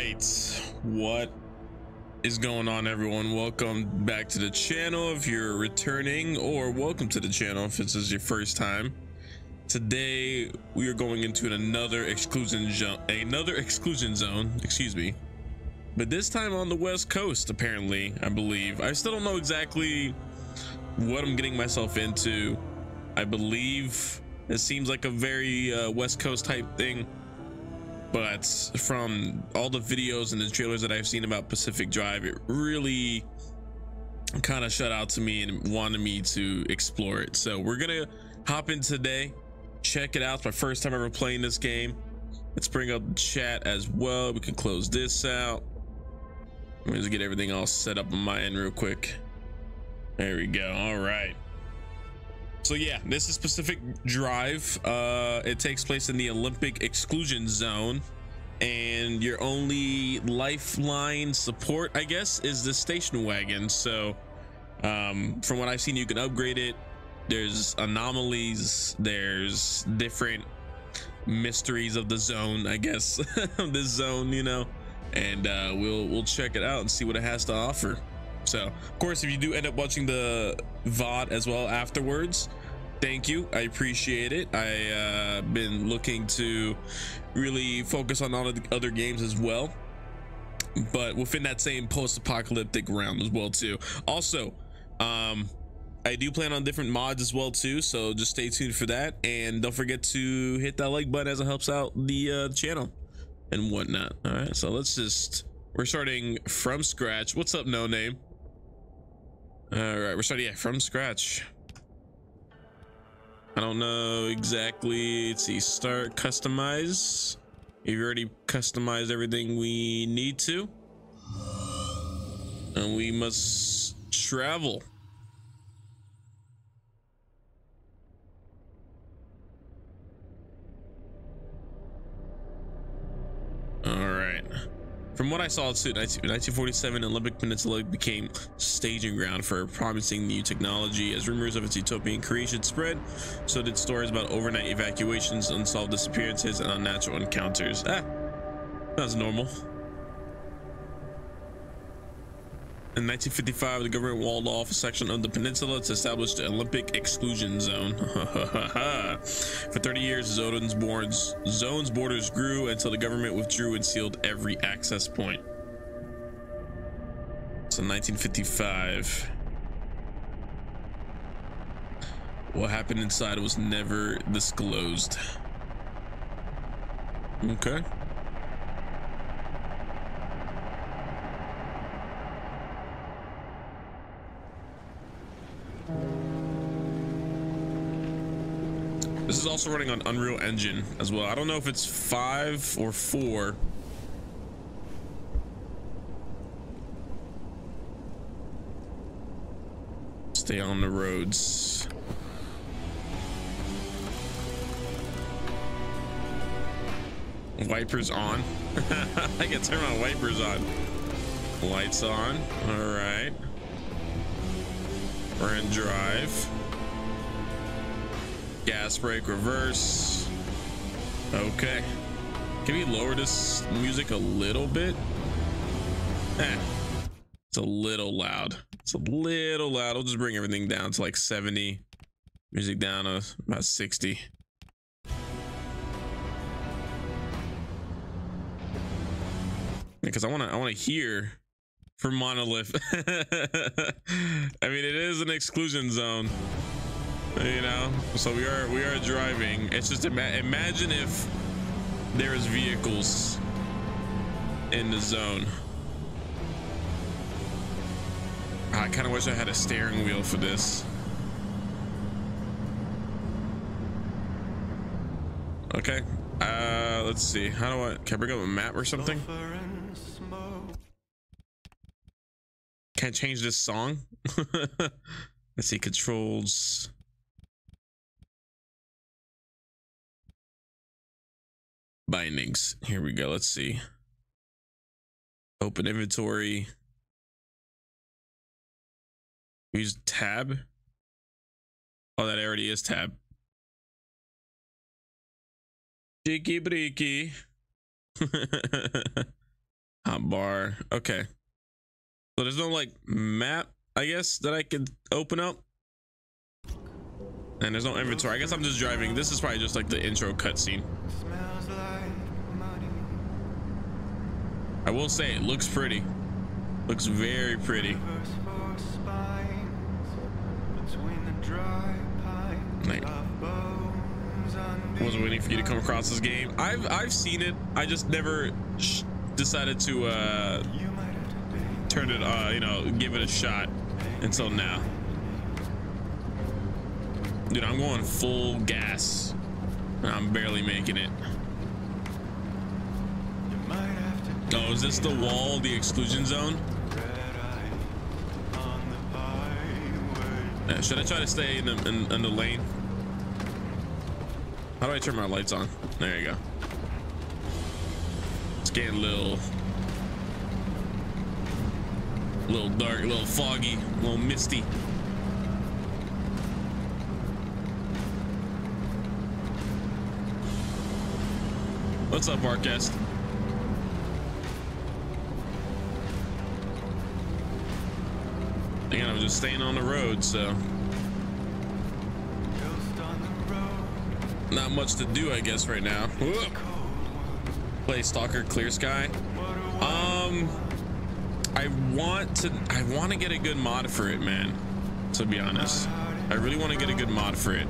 right, what is going on, everyone? Welcome back to the channel if you're returning, or welcome to the channel if this is your first time. Today we are going into another exclusion zone, excuse me, but this time on the West Coast, apparently. I believe, I still don't know exactly what I'm getting myself into. I believe it seems like a very West Coast type thing, but from all the videos and the trailers that I've seen about Pacific Drive, it really kind of shut out to me and wanted me to explore it. So we're gonna hop in today, check it out. It's my first time ever playing this game. Let's bring up the chat as well. We can close this out. Let me just get everything all set up on my end real quick. There we go. All right, so yeah, this is Pacific Drive. It takes place in the Olympic Exclusion Zone, and your only lifeline support, I guess, is the station wagon. So from what I've seen, you can upgrade it. There's anomalies, there's different mysteries of the zone, I guess, of this zone, you know, and we'll check it out and see what it has to offer. So of course, if you do end up watching the VOD as well afterwards, thank you, I appreciate it. I been looking to really focus on all of the other games as well, but within that same post-apocalyptic realm as well too. Also, I do plan on different mods as well too, so just stay tuned for that, and don't forget to hit that like button as it helps out the channel and whatnot. All right, so let's just, we're starting from scratch. What's up, No Name? All right, we're starting, yeah, from scratch. I don't know exactly. Let's see, start, customize. We've already customized everything we need to, and we must travel. Alright, from what I saw too, 1947 Olympic Peninsula became staging ground for promising new technology. As rumors of its utopian creation spread, so did stories about overnight evacuations, unsolved disappearances, and unnatural encounters. Ah, that's normal. In 1955, the government walled off a section of the peninsula to establish the Olympic Exclusion Zone. For 30 years, zone's borders grew until the government withdrew and sealed every access point. So 1955. What happened inside was never disclosed. Okay. This is also running on Unreal Engine as well. I don't know if it's 5 or 4. Stay on the roads. Wipers on. I can turn my wipers on. Lights on. All right. We're in drive. Gas brake, reverse. Okay, can we lower this music a little bit? It's a little loud. We'll just bring everything down to like 70. Music down to about 60. Because I want to hear from Monolith. I mean, it is an exclusion zone, you know, so we are driving. It's just imagine if there is vehicles in the zone. I kind of wish I had a steering wheel for this. Okay, let's see, how do I, can I bring up a map or something? Can't change this song. Let's see, controls. Bindings, here we go. Let's see, open inventory, use tab. Oh, that already is tab. Jiggy breaky. Hotbar. Okay. So there's no like map, I guess, that I could open up. And there's no inventory. I guess I'm just driving. This is probably just like the intro cutscene. I will say it looks pretty. Looks very pretty. Like, I wasn't waiting for you to come across this game. I've seen it. I just never decided to turn it, you know, give it a shot until now. Dude, I'm going full gas. I'm barely making it. Oh, is this the wall, the exclusion zone? Yeah, should I try to stay in the lane? How do I turn my lights on? There you go. It's getting a little dark, a little foggy, a little misty. What's up, Arcast? Again, I'm just staying on the road, so not much to do, I guess, right now. Whoop. Play Stalker Clear Sky. I want to get a good mod for it, man. To be honest, I really want to get a good mod for it,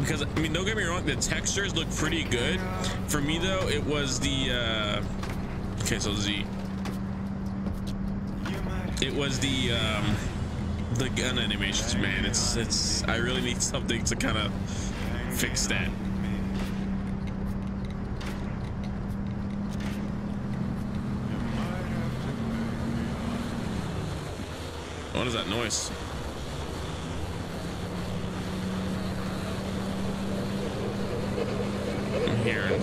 because I mean, don't get me wrong, the textures look pretty good. For me though, it was the okay, so Z. It was the gun animations, man. It's I really need something to kind of fix that. What is that noise? I'm hearing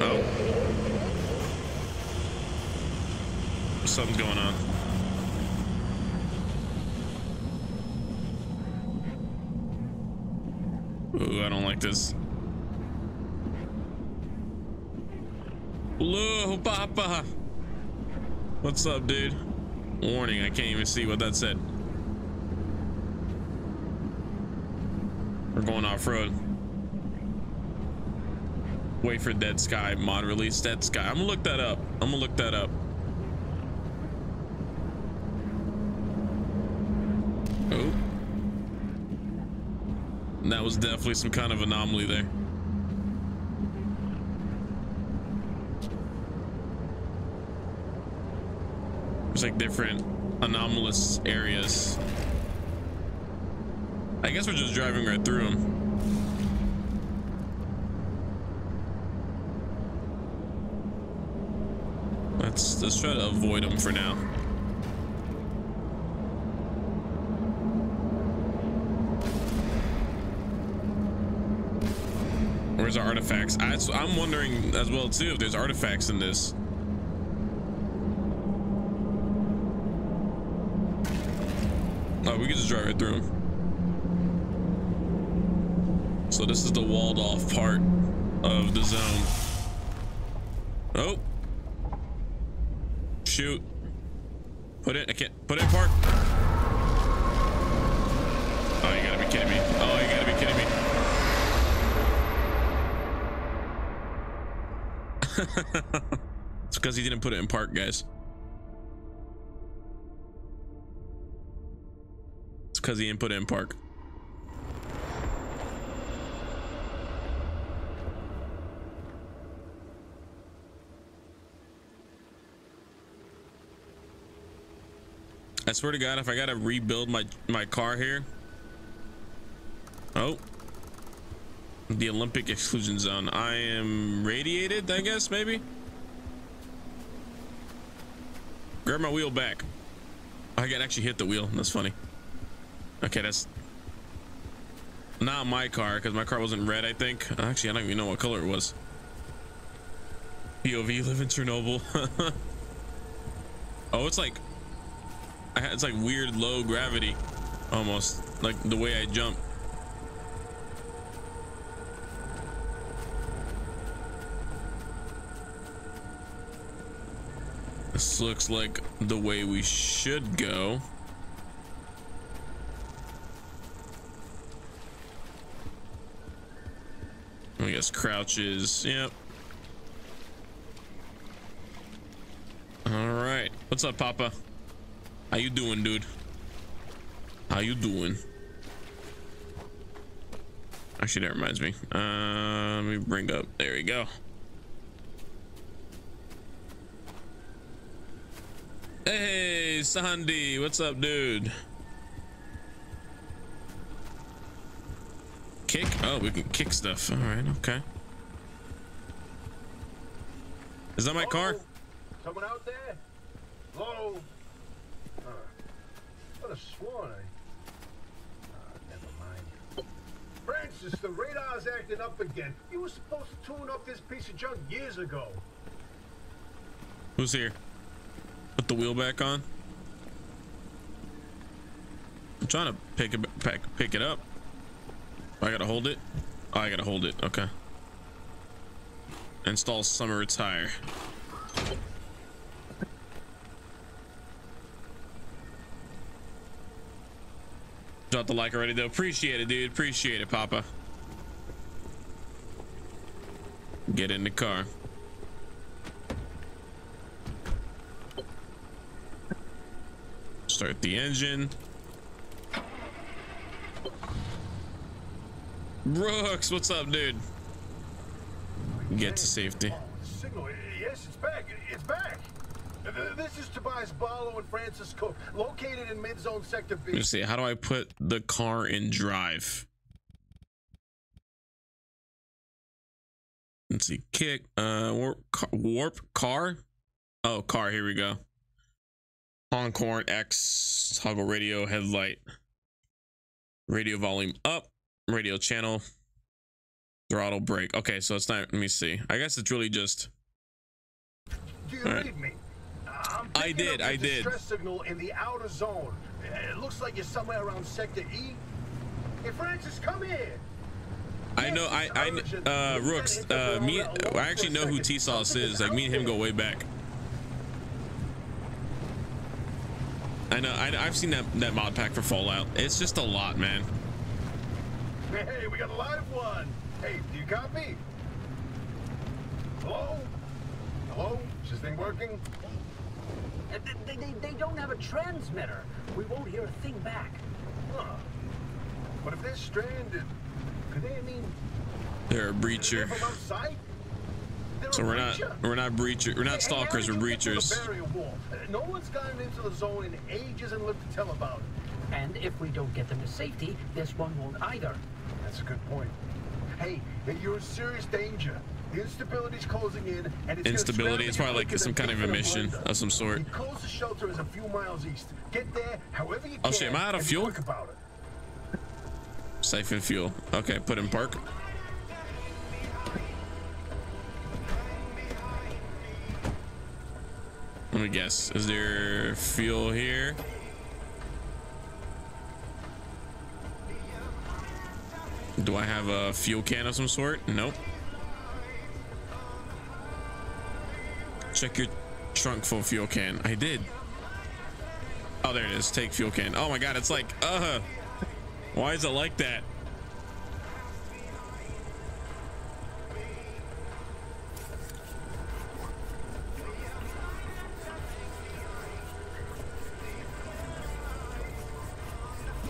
oh, something's going on. Ooh, I don't like this. Hello, Papa. What's up, dude? Warning, I can't even see what that said. We're going off-road. Wait for Dead Sky mod release. Dead Sky. I'm gonna look that up. I'm gonna look that up. Oh. That was definitely some kind of anomaly there. There's like different anomalous areas. I guess we're just driving right through them. Let's try to avoid them for now. Where's our artifacts? I'm wondering as well too if there's artifacts in this. Oh, we can just drive right through them. So this is the walled off part of the zone. Oh shoot, put it, I can't put it in park. Oh, you gotta be kidding me. Oh, you gotta be kidding me. It's because he didn't put it in park, guys. It's because he didn't put it in park. I swear to God, if I gotta rebuild my car here. Oh, the Olympic Exclusion Zone. I am radiated, I guess, maybe. Grab my wheel back. I can actually hit the wheel. That's funny. Okay, that's not my car, because my car wasn't red, I think. Actually, I don't even know what color it was. POV, live in Chernobyl. Oh, it's like, it's like weird low gravity, almost like the way I jump. This looks like the way we should go. I guess crouches. Yep. All right. What's up, Papa? How you doing, dude? How you doing? Actually, that reminds me. Let me bring up. There we go. Hey, Sandy. What's up, dude? Kick? Oh, we can kick stuff. All right. Okay. Is that my car? Someone out there? Hello? What a swan. Never mind. Francis, the radar's acting up again. You were supposed to tune up this piece of junk years ago. Who's here? Put the wheel back on. I'm trying to pick it up. I gotta hold it. Oh, I gotta hold it. Okay. Install summer tire. Drop the like already though. Appreciate it, dude. Appreciate it, Papa. Get in the car. Start the engine. Brooks, what's up, dude? Get to safety. Signal. Yes, it's back. It's back. This is Tobias Ballo and Francis Cook, located in mid-zone sector B. Let's see. How do I put the car in drive? Let's see. Kick. Warp car. Oh, car. Here we go. Honkhorn X. Toggle radio headlight. Radio volume up. Radio channel, throttle brake. Okay, so it's not. Let me see. I guess it's really just. Do you read me? I did. I did. Distress signal in the outer zone. It looks like you're somewhere around sector E. Hey, Francis, come here. I know. I Rooks. Me. I actually know who T Sauce is. Like me and him go way back. I know. I've seen that mod pack for Fallout. It's just a lot, man. Hey, we got a live one. Hey, do you copy? Hello? Hello? Is this thing working? They don't have a transmitter. We won't hear a thing back. Huh. But if they're stranded, could they, I mean... They're a breacher. So we're not breacher. We're not stalkers, we're breachers. No one's gotten into the zone in ages and lived to tell about it. And if we don't get them to safety, this one won't either. That's a good point. Hey, you're in serious danger. The instability's closing in, and it's instability. It's probably like some kind of emission of some sort. The closest shelter is a few miles east. Get there, however you can. Oh shit! Am I out of fuel? Siphon fuel. Okay, put in park. Let me guess. Is there fuel here? Do I have a fuel can of some sort? Nope. Check your trunk for fuel can. I did. Oh, there it is. Take fuel can. Oh my god, it's like, why is it like that?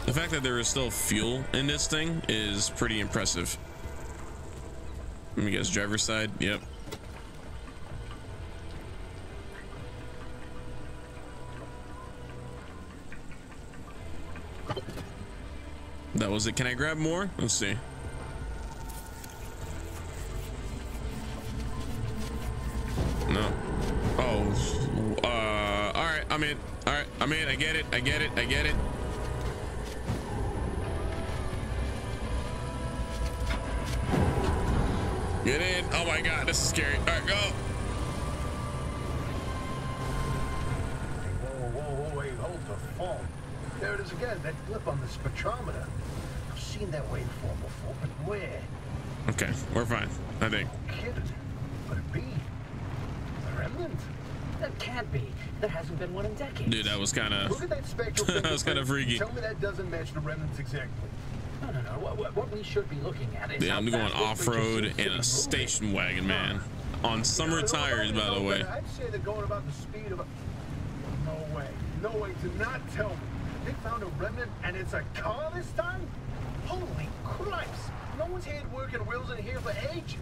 The fact that there is still fuel in this thing is pretty impressive. Let me guess, driver's side. Yep. That was it. Can I grab more? Let's see. No. Oh. All right. I'm in. All right. I'm in. I get it. I get it. I get it. Get in. Oh my god, this is scary. All right, go. Whoa, wait, hold the phone. There it is again, that blip on the spectrometer. I've seen that waveform before, but where? Okay, we're fine, I think. Kid, could it be? A remnant? That can't be. There hasn't been one in decades. Dude, that was kind of. Look at that spectral. That was kind of freaky. Tell me that doesn't match the remnants exactly. No. What we should be looking at is. Yeah, I'm going off-road in a station wagon, man. On summer tires, by the way. I'd say they're going about the speed of. No way. No way. Do not tell me. They found a remnant and it's a car this time? Holy Christ. No one's had working wheels in here for ages.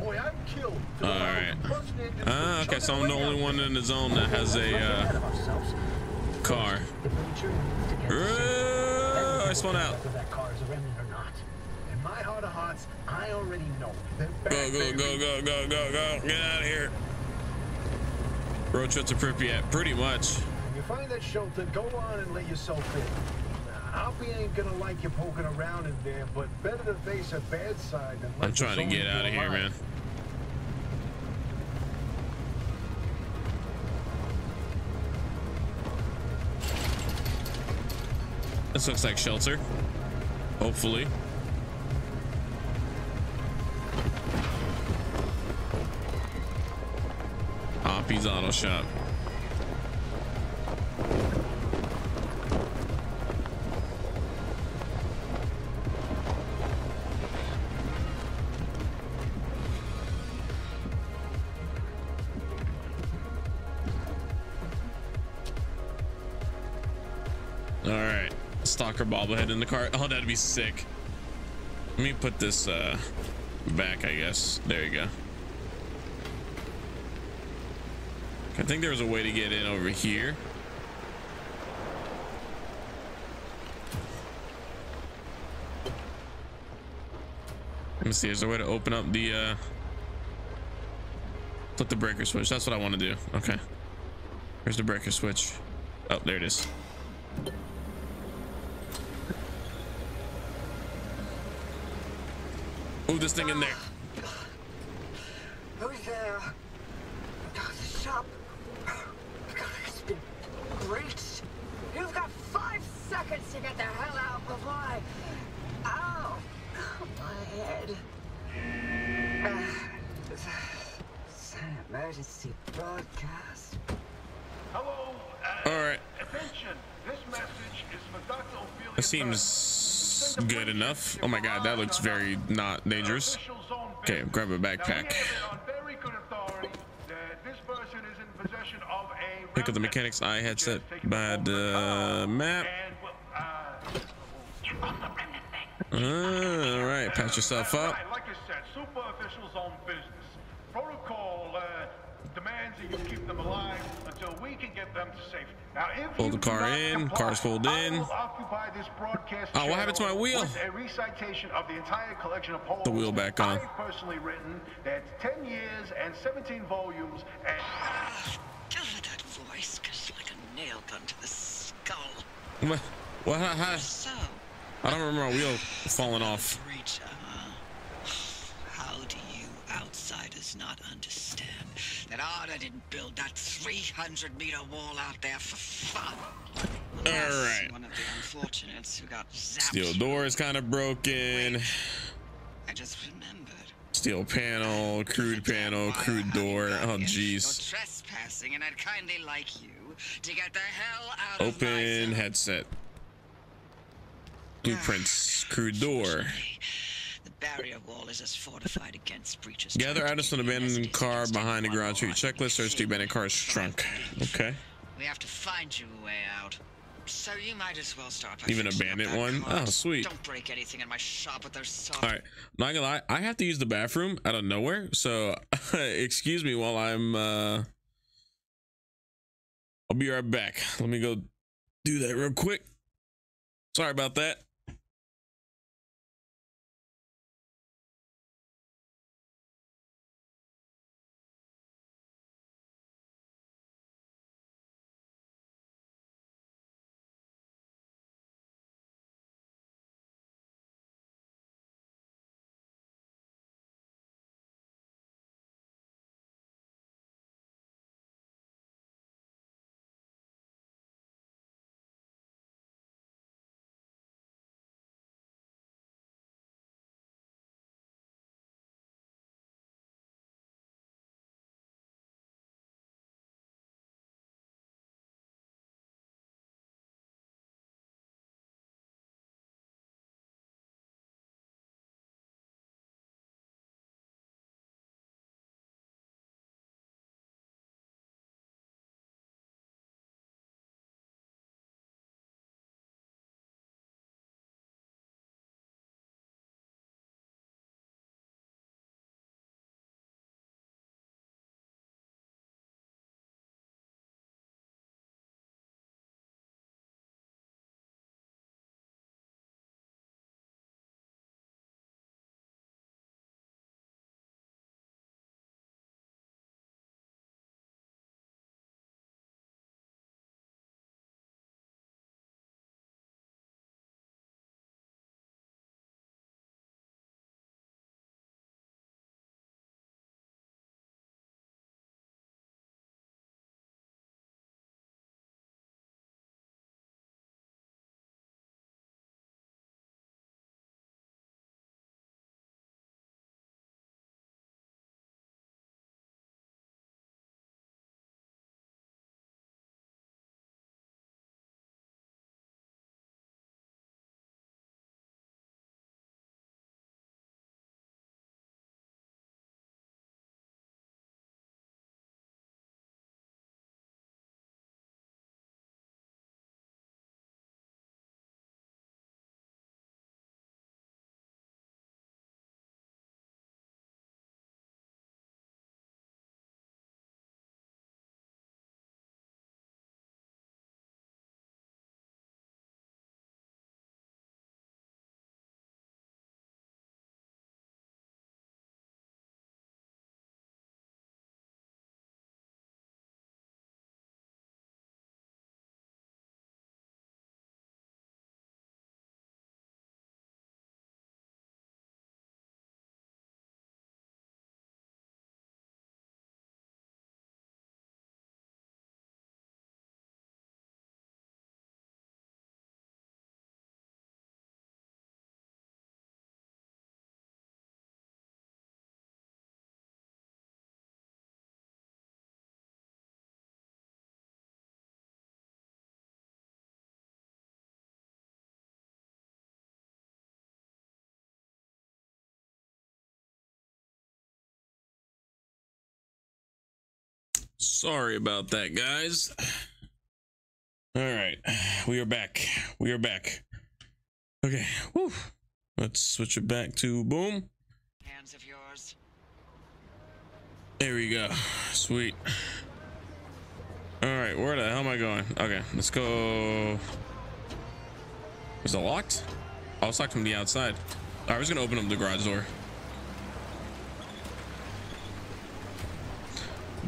Boy, I'm killed. Alright. Okay, so I'm the only one in the zone that has a car. I spun out. In my heart of hearts, I already know. Go. Get out of here. Road trip to Pripyat, pretty much. When you find that shelter, go on and let yourself in. Now, Alfie ain't gonna like you poking around in there, but better to face a bad side than. I'm trying to get out of here, man. This looks like shelter. Hopefully. Hoppy's Auto Shop. All right, Stalker bobblehead in the car. Oh, that'd be sick. Let me put this back, I guess. There you go. I think there was a way to get in over here. Let me see. There's a way to open up the flip the breaker switch. That's what I want to do. Okay. Where's the breaker switch? Oh, there it is. Move this thing in there. Who's there? The shop. Great. You've got 5 seconds to get the hell out before I... Ow! My head. It's an emergency broadcast. Hello. Alright. Attention. This message is for Dr. Ophelia. That seems good enough. Oh my god, that looks very not dangerous. Okay, grab a backpack. Pick up the mechanic's eye headset by the map. All right, patch yourself up. Like I said, super officials on business. Protocol demands that you keep them alive until we can get them to safety. Now, if pull the car in, car's pulled in. Occupy this broadcast. Oh, what happened to my wheel? A recitation of the entire collection of poems. The wheel back on. I've personally written that 10 years and 17 volumes and voice cuts like a nail gun to the skull. What? I don't remember a wheel falling off. How do you outsiders not understand that Arda didn't build that 300-meter wall out there for fun? Unless all right. One of the unfortunates who got zapped. Steel door is kind of broken. Wait, I just remembered. Steel panel, crude panel, crude door. Oh jeez. Trespassing, and I'd kindly like you to get the hell out of my zone. Open headset. Blueprints, crude door. The barrier wall is as fortified against breaches. Gather items from an abandoned car behind a garage. Checklist, search the abandoned car's trunk. Okay. We have to find you a way out. So you might as well start by even abandoned one. Oh, sweet. Don't break anything in my shop, but there's so. All right, I'm not gonna lie. I have to use the bathroom out of nowhere, so excuse me while I'm. I'll be right back. Let me go do that real quick. Sorry about that. Sorry about that, guys. All right, we are back. We are back. Okay, woo. Let's switch it back to boom. Hands of yours. There we go. Sweet. All right, where the hell am I going? Okay, let's go. Is it locked? Oh, it's locked from the outside. All right, I was gonna open up the garage door.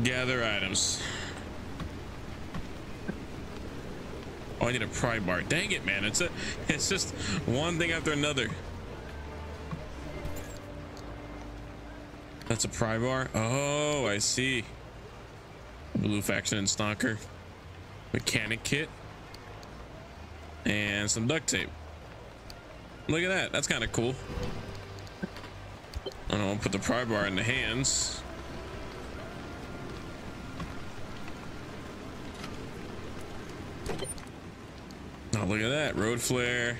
Gather items. Oh, I need a pry bar. Dang it, man. It's just one thing after another. That's a pry bar. Oh, I see. Blue faction and Stalker. Mechanic kit. And some duct tape. Look at that. That's kind of cool. I don't want to put the pry bar in the hands. Oh, look at that. Road flare.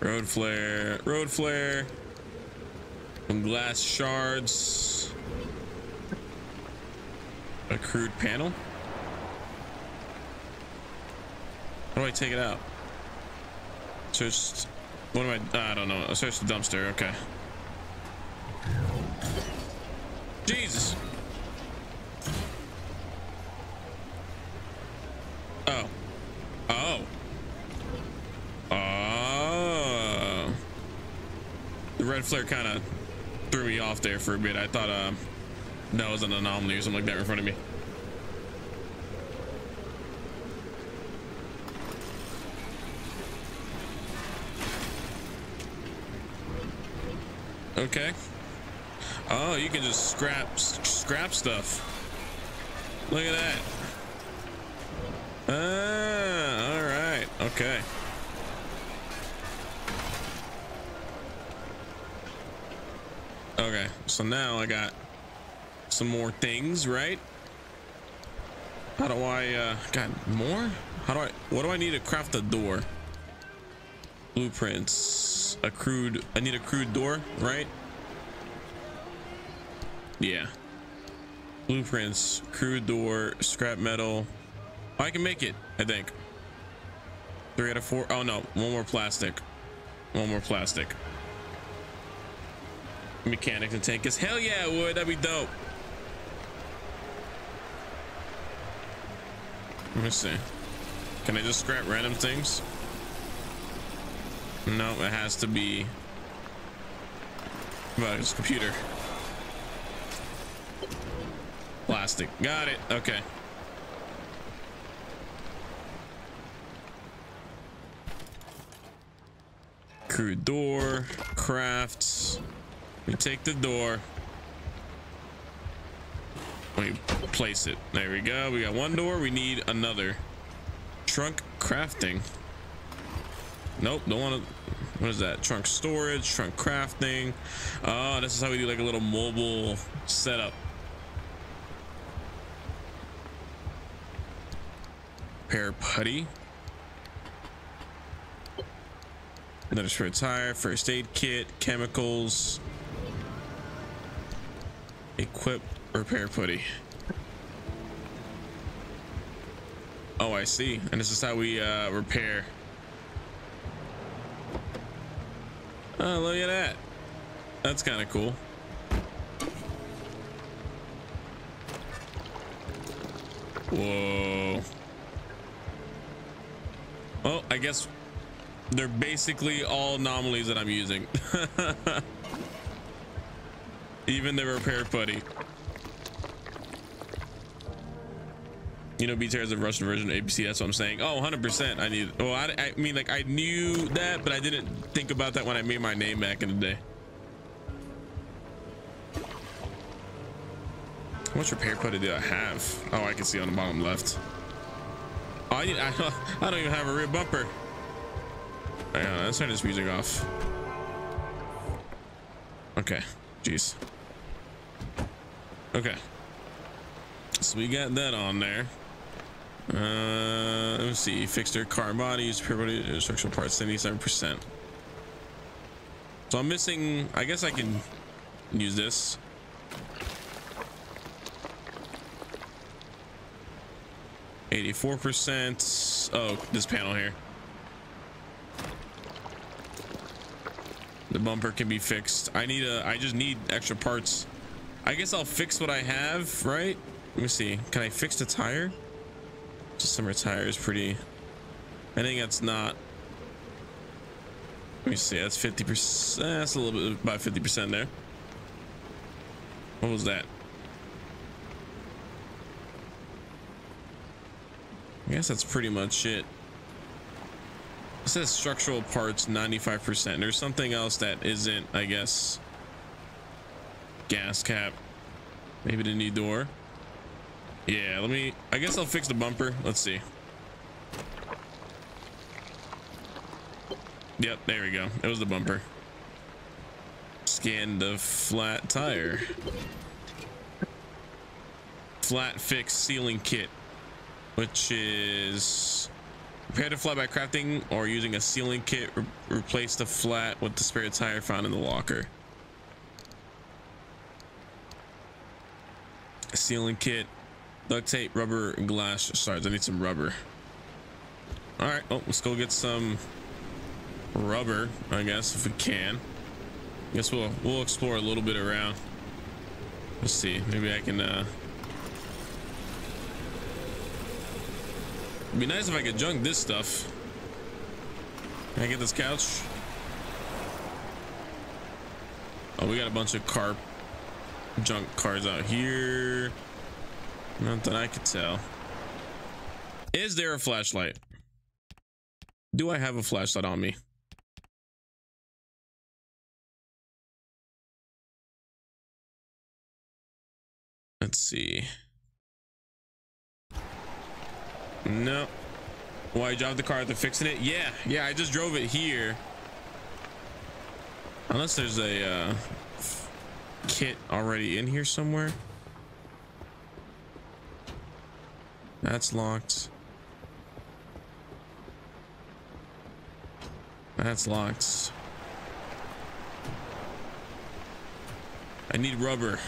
Road flare. Road flare. Some glass shards. A crude panel. How do I take it out? Search. What am I don't know. Search the dumpster. Okay. Jesus. Oh. Oh. Oh. The red flare kind of threw me off there for a bit. I thought that was an anomaly or something like that in front of me. Okay. Oh, you can just scrap stuff. Look at that. Ah, all right. Okay. Okay, so now I got some more things, right? How do I got more? What do I need to craft a door? Blueprints. I need a crude door, right? Yeah. Blueprints, crude door, scrap metal. Oh, I can make it, I think. 3 out of 4. Oh no, one more plastic. One more plastic. Mechanic to take us. Hell yeah, it would. That'd be dope. Let me see. Can I just scrap random things? No, it has to be. But it's computer. Plastic. Got it. Okay. Crude door. Crafts. We take the door. We place it. There we go. We got one door. We need another. Trunk crafting. Nope. Don't want to. What is that? Trunk storage. Trunk crafting. Oh, this is how we do like a little mobile setup. Pair putty. Another spare tire. First aid kit. Chemicals. Equip repair putty. Oh, I see. And this is how we repair. Oh, look at that. That's kind of cool. Whoa. Oh, I guess they're basically all anomalies that I'm using. Even the repair putty. You know, BTR is a Russian version of ABC. That's what I'm saying. Oh, 100%. I need. Well, I mean, like, I knew that, but I didn't think about that when I made my name back in the day. How much repair putty do I have? Oh, I can see on the bottom left. Oh, I don't even have a rear bumper. Hang on, let's turn this music off. Okay. Jeez. Okay, so we got that on there. Let me see. Fixed their car bodies, pure structural parts, 77%. So I'm missing. I guess I can use this. 84%. Oh, this panel here. The bumper can be fixed. I just need extra parts. I guess I'll fix what I have, right? Let me see. Can I fix the tire? Just summer tire is pretty. I think that's not. Let me see. That's 50%. That's a little bit about 50% there. What was that? I guess that's pretty much it. It says structural parts 95%. There's something else that isn't, I guess. Gas cap. Maybe the new door. Yeah, let me. I guess I'll fix the bumper. Let's see. Yep, there we go. It was the bumper. Scan the flat tire. Flat fix sealing kit, which is repair the flat by crafting or using a sealing kit. Replace the flat with the spare tire found in the locker. Sealing kit, duct tape, rubber, glass shards. I need some rubber. All right. Oh, let's go get some rubber, I guess, if we can. I guess we'll explore a little bit around. Let's see. Maybe I can. It'd be nice if I could junk this stuff. Can I get this couch? Oh, we got a bunch of junk cars out here. Not that I could tell. Is there a flashlight? Do I have a flashlight on me? Let's see. No. Why you drive the car after fixing it? Yeah, yeah, I just drove it here. Unless there's a kit already in here somewhere. That's locked. That's locked. I need rubber.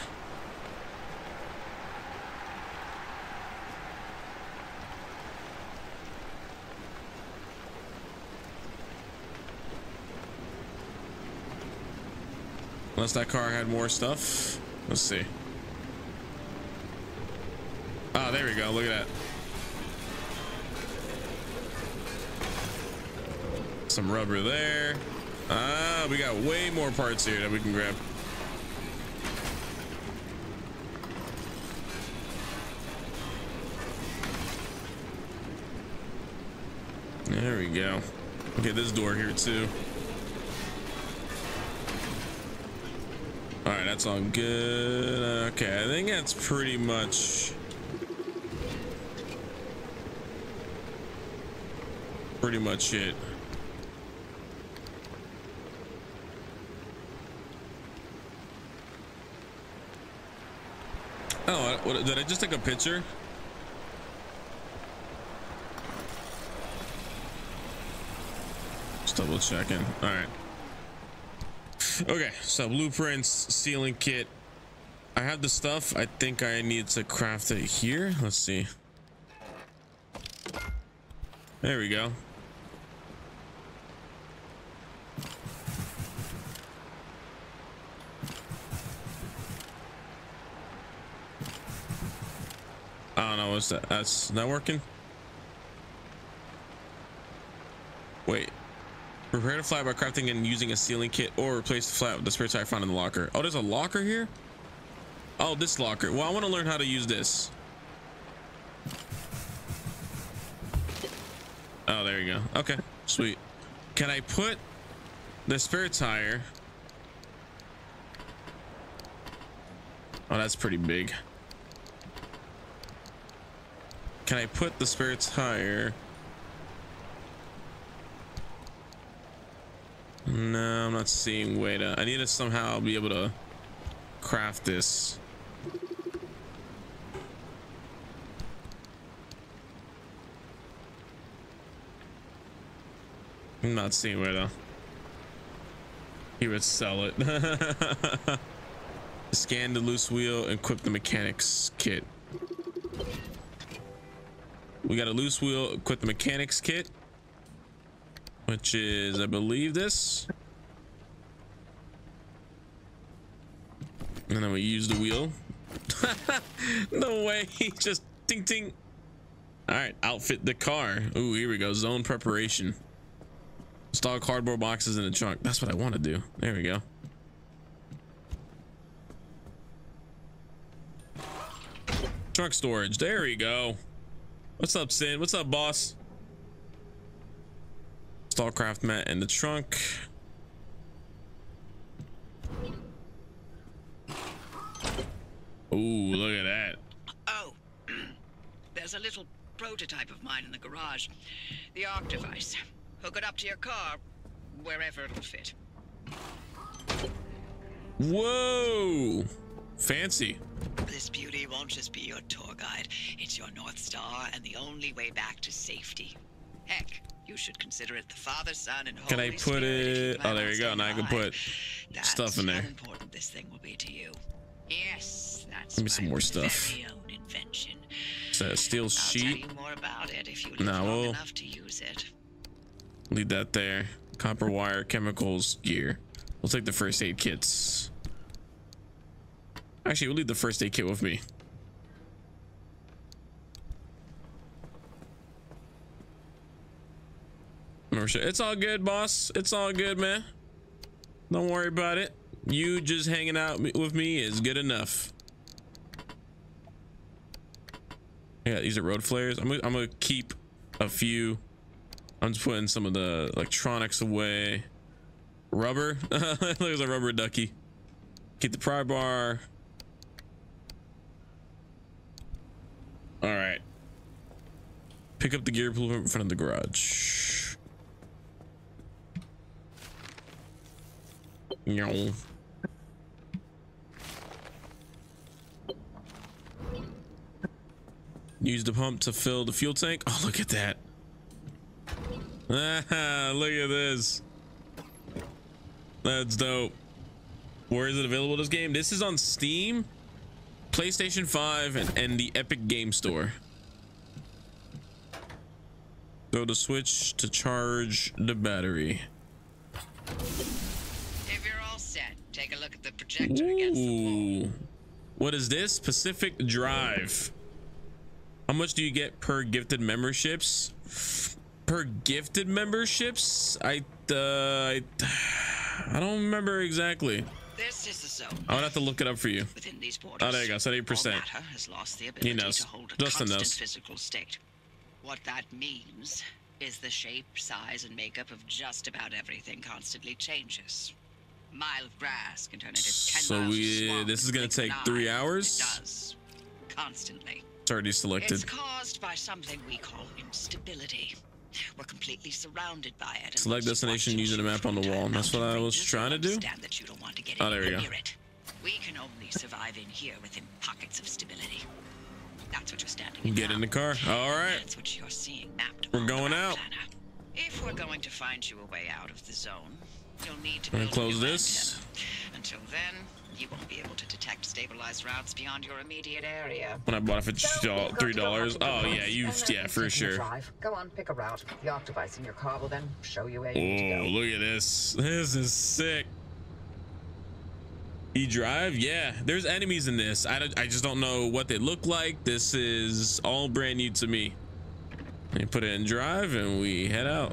Unless that car had more stuff. Let's see. Ah, there we go. Look at that. Some rubber there. Ah, we got way more parts here that we can grab. There we go. Okay, this door here too. All right, that's all good. Okay, I think that's pretty much it. Oh, did I just take a picture? Just double checking. All right. Okay, so blueprints, sealing kit. I have the stuff. I think I need to craft it here. Let's see. There we go. I don't know, what's that? That's not working. Wait. Prepare the flat by crafting and using a sealing kit or replace the flat with the spare tire found in the locker. Oh, there's a locker here? Oh, this locker. Well, I want to learn how to use this. Oh, there you go. Okay, sweet. Can I put the spare tire? Oh, that's pretty big. Can I put the spare tire? No, I'm not seeing way to. I need to somehow be able to craft this. I'm not seeing way to. He would sell it. Scan the loose wheel and equip the mechanics kit. We got a loose wheel, equip the mechanics kit, which is, I believe, this. And then we use the wheel. No way, just ting ting. All right, outfit the car. Ooh, here we go, zone preparation. Install cardboard boxes in the trunk. That's what I want to do. There we go. Trunk storage, there we go. What's up, Sin? What's up, boss? Install craft mat in the trunk. Ooh, look at that. Oh, there's a little prototype of mine in the garage. The arc device. Hook it up to your car, wherever it'll fit. Whoa! Fancy. This beauty won't just be your tour guide. It's your North Star and the only way back to safety. Heck, you should consider it the Father, Son, and Holy Spirit. Can I put it? Oh, there you go. Now I can put stuff in there. That's how important this thing will be to you. Yes, that's give me some more stuff. Very own invention. Is that a steel sheet? I'll tell you more about it if you live long enough to use it. Leave that there. Copper wire, chemicals, gear. We'll take the first aid kits. Actually, we'll leave the first aid kit with me. It's all good, boss. It's all good, man. Don't worry about it. You just hanging out with me is good enough. Yeah, these are road flares. I'm gonna keep a few. I'm just putting some of the electronics away. Rubber. There's a rubber ducky. Keep the pry bar. All right. Pick up the gear blueprint in front of the garage. No. Use the pump to fill the fuel tank. Oh, look at that. Ah, look at this. That's dope. Where is it available, this game? This is on Steam, PlayStation 5, and the Epic Game Store. Throw the switch to charge the battery. If you're all set, take a look at the projector against the wall. What is this? Pacific Drive. How much do you get per gifted memberships? Per gifted memberships? I don't remember exactly. This is the zone. I would have to look it up for you. Within these borders, oh, there you go. 78%. Has lost the ability to hold a constant physical state. What that means is the shape, size, and makeup of just about everything constantly changes. A mile of grass can turn into 10 miles of swamp. This is going to take 3 hours. It does constantly. It's already selected. It's caused by something we call instability. We're completely surrounded by it. Select destination using a map on the wall. That's what I was trying to do. Oh, there we go. We can only survive in here within pockets of stability. That's what you're standing in. Get in the car. All right. That's what you're seeing mapped. We're going out. If we're going to find you a way out of the zone, you'll need to close this. Until then, you won't be able to detect stabilized routes beyond your immediate area. When I bought it for $3. Oh yeah, for sure. Drive. Go on, pick a route. The arc device in your car will then show you where you need to go. Oh, look at this. This is sick. E-Drive? Yeah, there's enemies in this. I just don't know what they look like. This is all brand new to me. Let me put it in drive and we head out.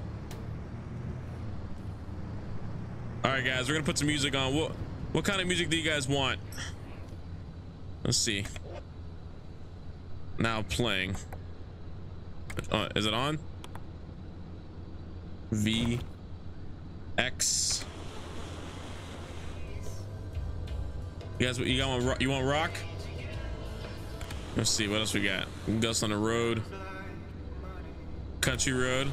All right, guys, we're gonna put some music on. What kind of music do you guys want? Let's see. Now playing. Is it on? VX. You guys, you want rock? Let's see what else we got. Ghost on the Road. Country Road.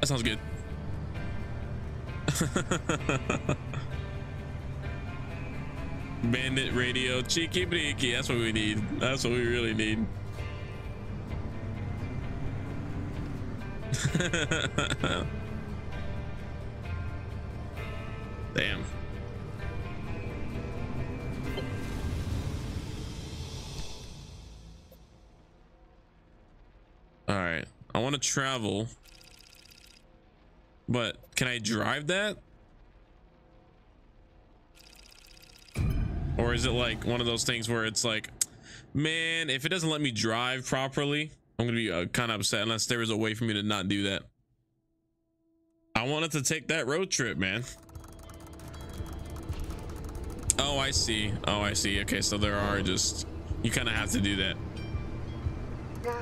That sounds good. Bandit Radio, cheeky breeky. That's what we need. That's what we really need. Damn. want to travel, but can I drive that? Or is it like one of those things where it's like, man, if it doesn't let me drive properly, I'm gonna be kind of upset unless there was a way for me to not do that. I wanted to take that road trip, man. Oh, I see. Oh, I see. Okay, so there are just, you kind of have to do that.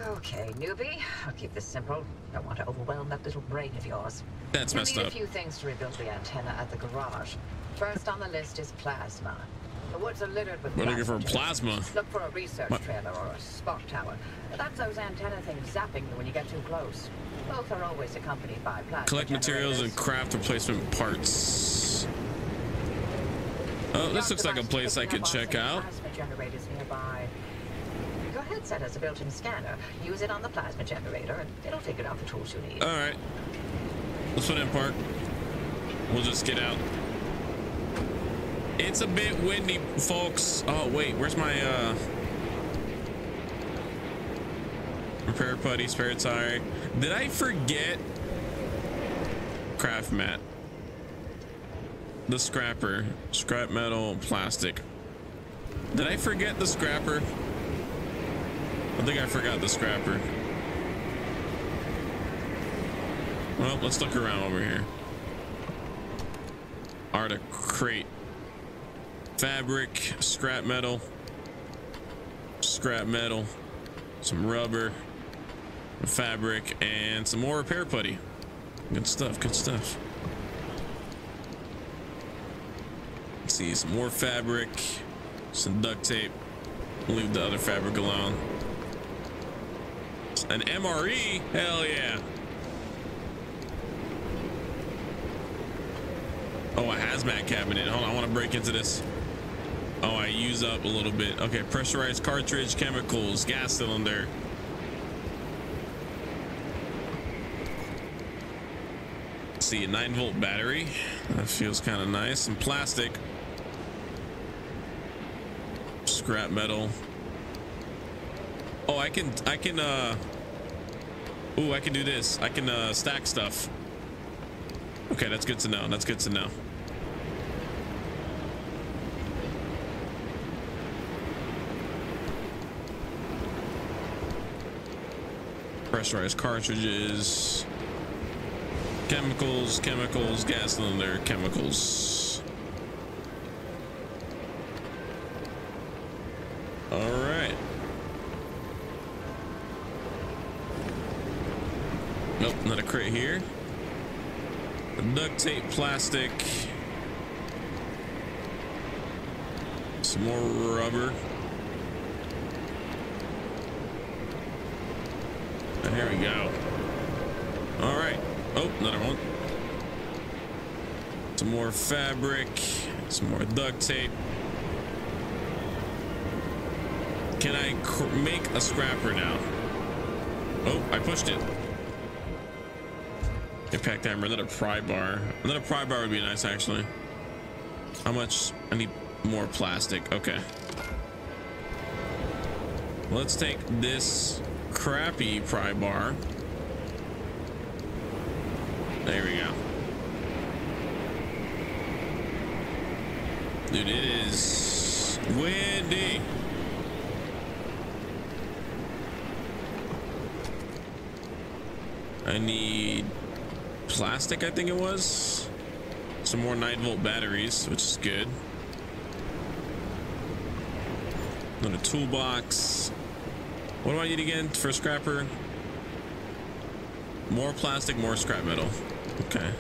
Okay, newbie, I'll keep this simple. Don't want to overwhelm that little brain of yours. That's messed up. A few things to rebuild the antenna at the garage. First on the list is plasma. The woods are littered with plasma. We're looking for plasma. Look for a research trailer or a spot tower. That's those antenna things zapping you when you get too close. Both are always accompanied by plasma. Collect materials and craft replacement parts. Oh, this looks like a place I could check out. Plasma generators nearby. Your headset has a built-in scanner. Use it on the plasma generator and it'll figure out the tools you need. All right. Let's put in park. We'll just get out. It's a bit windy, folks. Oh wait, where's my repair putty, spare tire? Did I forget craft mat? The scrapper, scrap metal, plastic. Did I forget the scrapper? I think I forgot the scrapper. Well, let's look around over here. Art of crate. Fabric, scrap metal, some rubber, fabric, and some more repair putty. Good stuff, good stuff. Let's see, some more fabric, some duct tape. We'll leave the other fabric alone. An MRE? Hell yeah. Oh, a hazmat cabinet. Hold on, I want to break into this. Oh, I use up a little bit. Okay, pressurized cartridge, chemicals, gas cylinder. Let's see, a 9-volt battery. That feels kind of nice. Some plastic. Scrap metal. Oh, I can do this. I can stack stuff. Okay, that's good to know. That's good to know. Pressurized cartridges, chemicals, gas cylinder, chemicals. All right. Nope, not a crate here. Duct tape, plastic, some more rubber. There we go. All right. Oh, another one. Some more fabric, some more duct tape. Can I make a scrapper now? Oh, I pushed it. Impact hammer, another pry bar. Another pry bar would be nice, actually. How much? I need more plastic. Okay. Let's take this crappy pry bar. There we go. Dude, it is windy. I need plastic, I think it was. Some more 9-volt batteries, which is good. Another toolbox. What do I need again for a scrapper? More plastic, more scrap metal. Okay.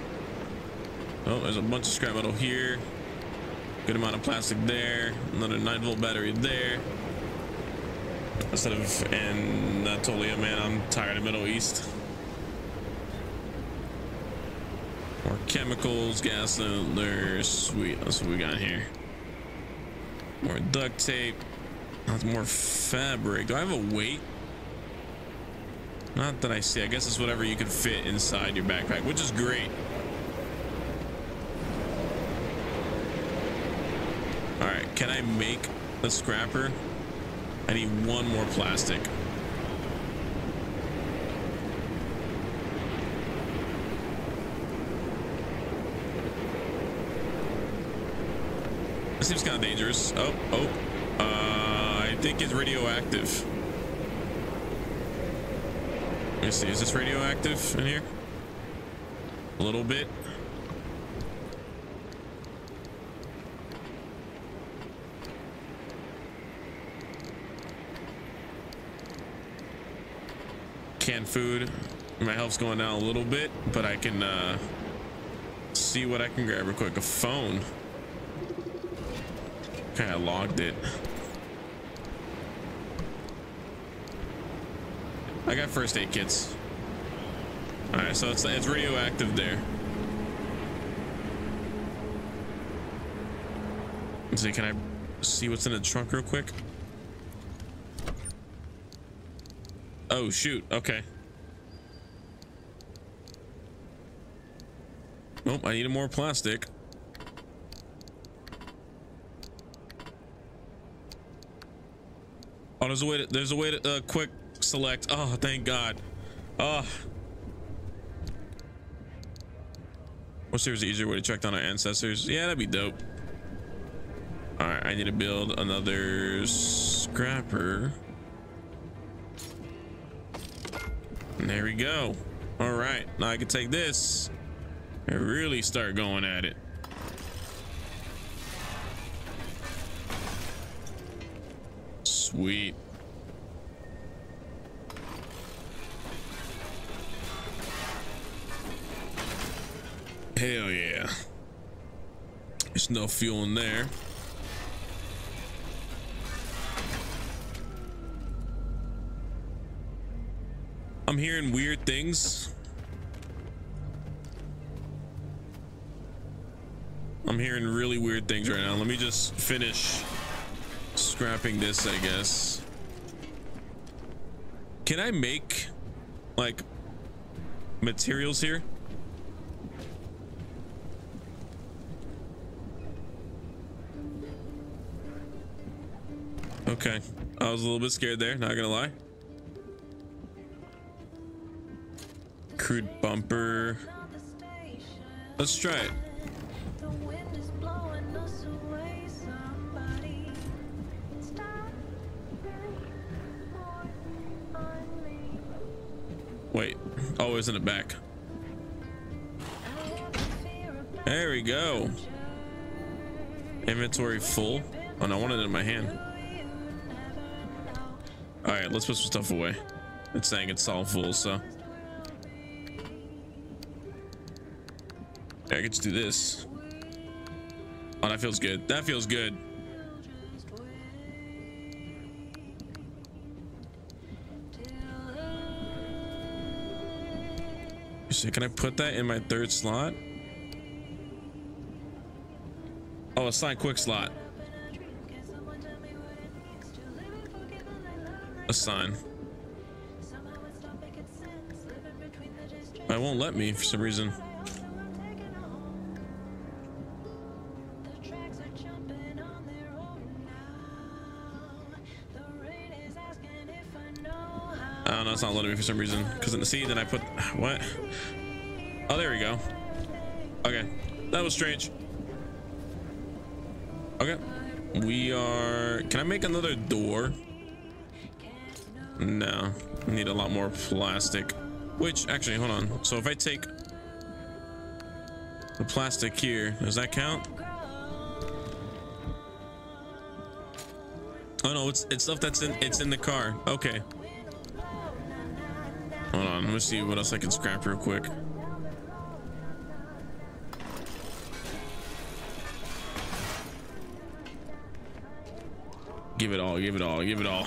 Oh, there's a bunch of scrap metal here. Good amount of plastic there. Another 9-volt battery there. Instead of Anatolia, man, I'm tired of Middle East. More chemicals, gas cylinder. Sweet. That's what we got here. More duct tape. That's more fabric. Do I have a weight? Not that I see. I guess it's whatever you can fit inside your backpack, which is great. All right, can I make a scrapper? I need one more plastic. This seems kind of dangerous. Oh, oh. I think it's radioactive. Let me see. Is this radioactive in here? A little bit. Canned food. My health's going down a little bit, but I can see what I can grab real quick. A phone. Okay, I logged it. I got first aid kits. All right, so it's radioactive there. Let's see, can I see what's in the trunk real quick? Oh shoot, okay. Oh, I need more plastic. Oh, there's a way to, quick select. Oh, thank God. Oh. What's there's an easier way to check on our ancestors? Yeah, that'd be dope. All right, I need to build another scrapper. And there we go. All right, now I can take this and really start going at it. Sweet. Hell yeah. There's no fuel in there. I'm hearing weird things. I'm hearing really weird things right now. Let me just finish scrapping this, I guess. Can I make like materials here? Okay, I was a little bit scared there, not gonna lie. Crude bumper. Let's try it. Wait, oh, it's in the back. There we go. Inventory full. Oh no, I wanted it in my hand. All right, let's put some stuff away. It's saying it's all full, so. Yeah, I could just do this. Oh, that feels good. That feels good. So can I put that in my third slot? Oh, assign quick slot. Assign. It won't let me for some reason. Oh, no, it's not letting me for some reason. Because in the sea, then I put... What? Oh, there we go. Okay. That was strange. Okay. We are... Can I make another door? No. I need a lot more plastic. Which, actually, hold on. So if I take the plastic here, does that count? Oh, no, it's stuff that's in... It's in the car. Okay. Hold on, let me see what else I can scrap real quick. Give it all, give it all, give it all.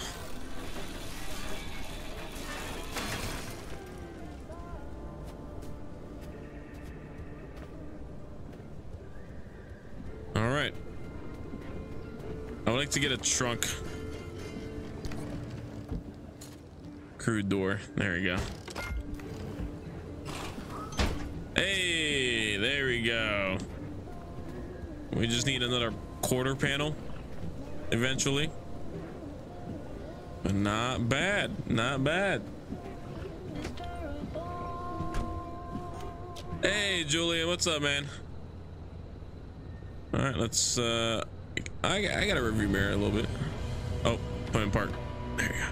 All right. I would like to get a trunk. Crude door. There we go. Hey, there we go. We just need another quarter panel eventually. But not bad. Not bad. Hey, Julia, what's up, man? All right, let's I got a review mirror a little bit. Oh, point and park. There you go.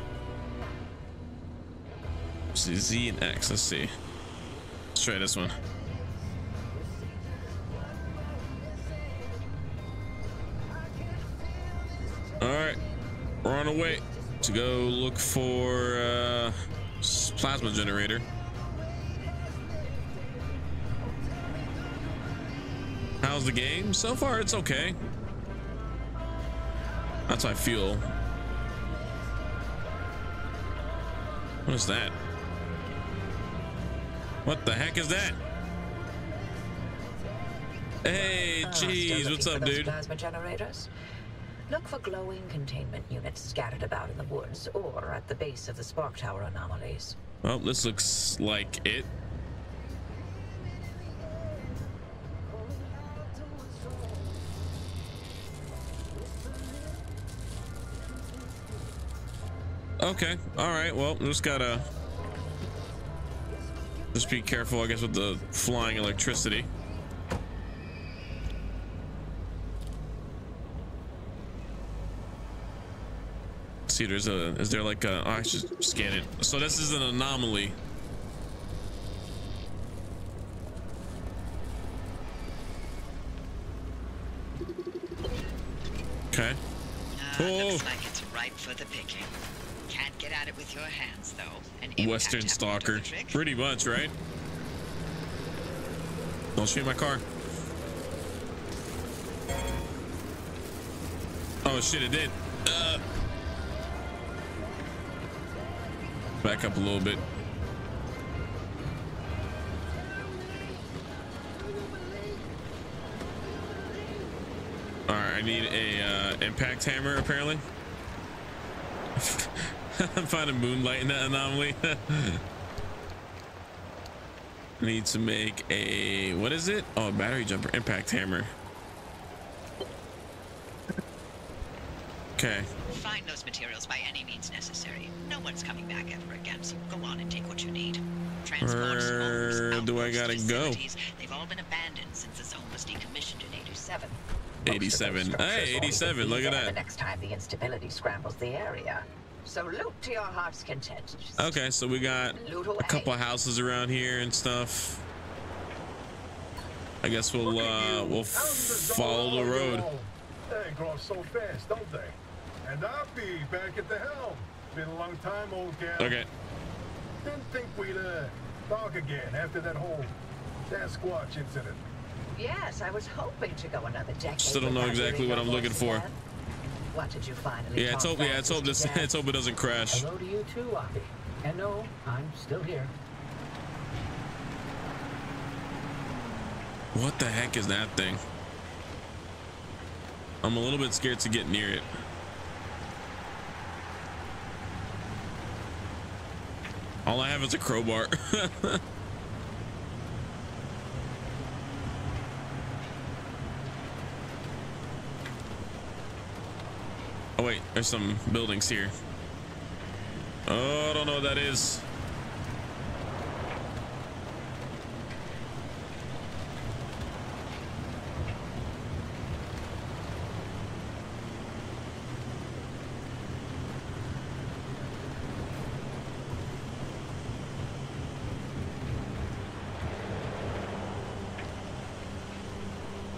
See, Z and X. Let's see. Let's try this one. All right, we're on our way to go look for plasma generator. How's the game? So far, it's okay. That's how I feel. What is that? What the heck is that? Hey, jeez, what's up, dude? Plasma generators? Look for glowing containment units scattered about in the woods or at the base of the spark tower anomalies. Well, this looks like it. Okay, all right, well, just gotta just be careful, I guess, with the flying electricity. See, there's a, is there like a, oh, I should scan it. So this is an anomaly. Okay. Oh. Looks like it's ripe for the picking. Can't get at it with your hands though. An Western Stalker, pretty much, right? Don't shoot my car. Oh shit, it did. Back up a little bit. All right, I need a impact hammer apparently. I'm finding moonlight in that anomaly. I need to make a, what is it? Oh, battery jumper, impact hammer. Okay. Find those materials by any means necessary. No one's coming back ever again, so go on and take what you need. Transports, where do I gotta go? They've all been abandoned since the zone was decommissioned in 87. 87. Hey, 87. Look at that. The next time the instability scrambles the area. So loot to your heart's content. Okay, so we got a couple of houses around here and stuff. I guess we'll follow the road. They grow so fast, don't they? And I'll be back at the helm. Been a long time, old gal. Okay. Didn't think we'd talk again after that whole Sasquatch incident. Yes, I was hoping to go another decade. Still don't know exactly what I'm looking for. What did you finally? Yeah, let's hope it doesn't crash. Hello to you too, Oppie. And no, I'm still here. What the heck is that thing? I'm a little bit scared to get near it. All I have is a crowbar. Oh wait, there's some buildings here. Oh, I don't know what that is.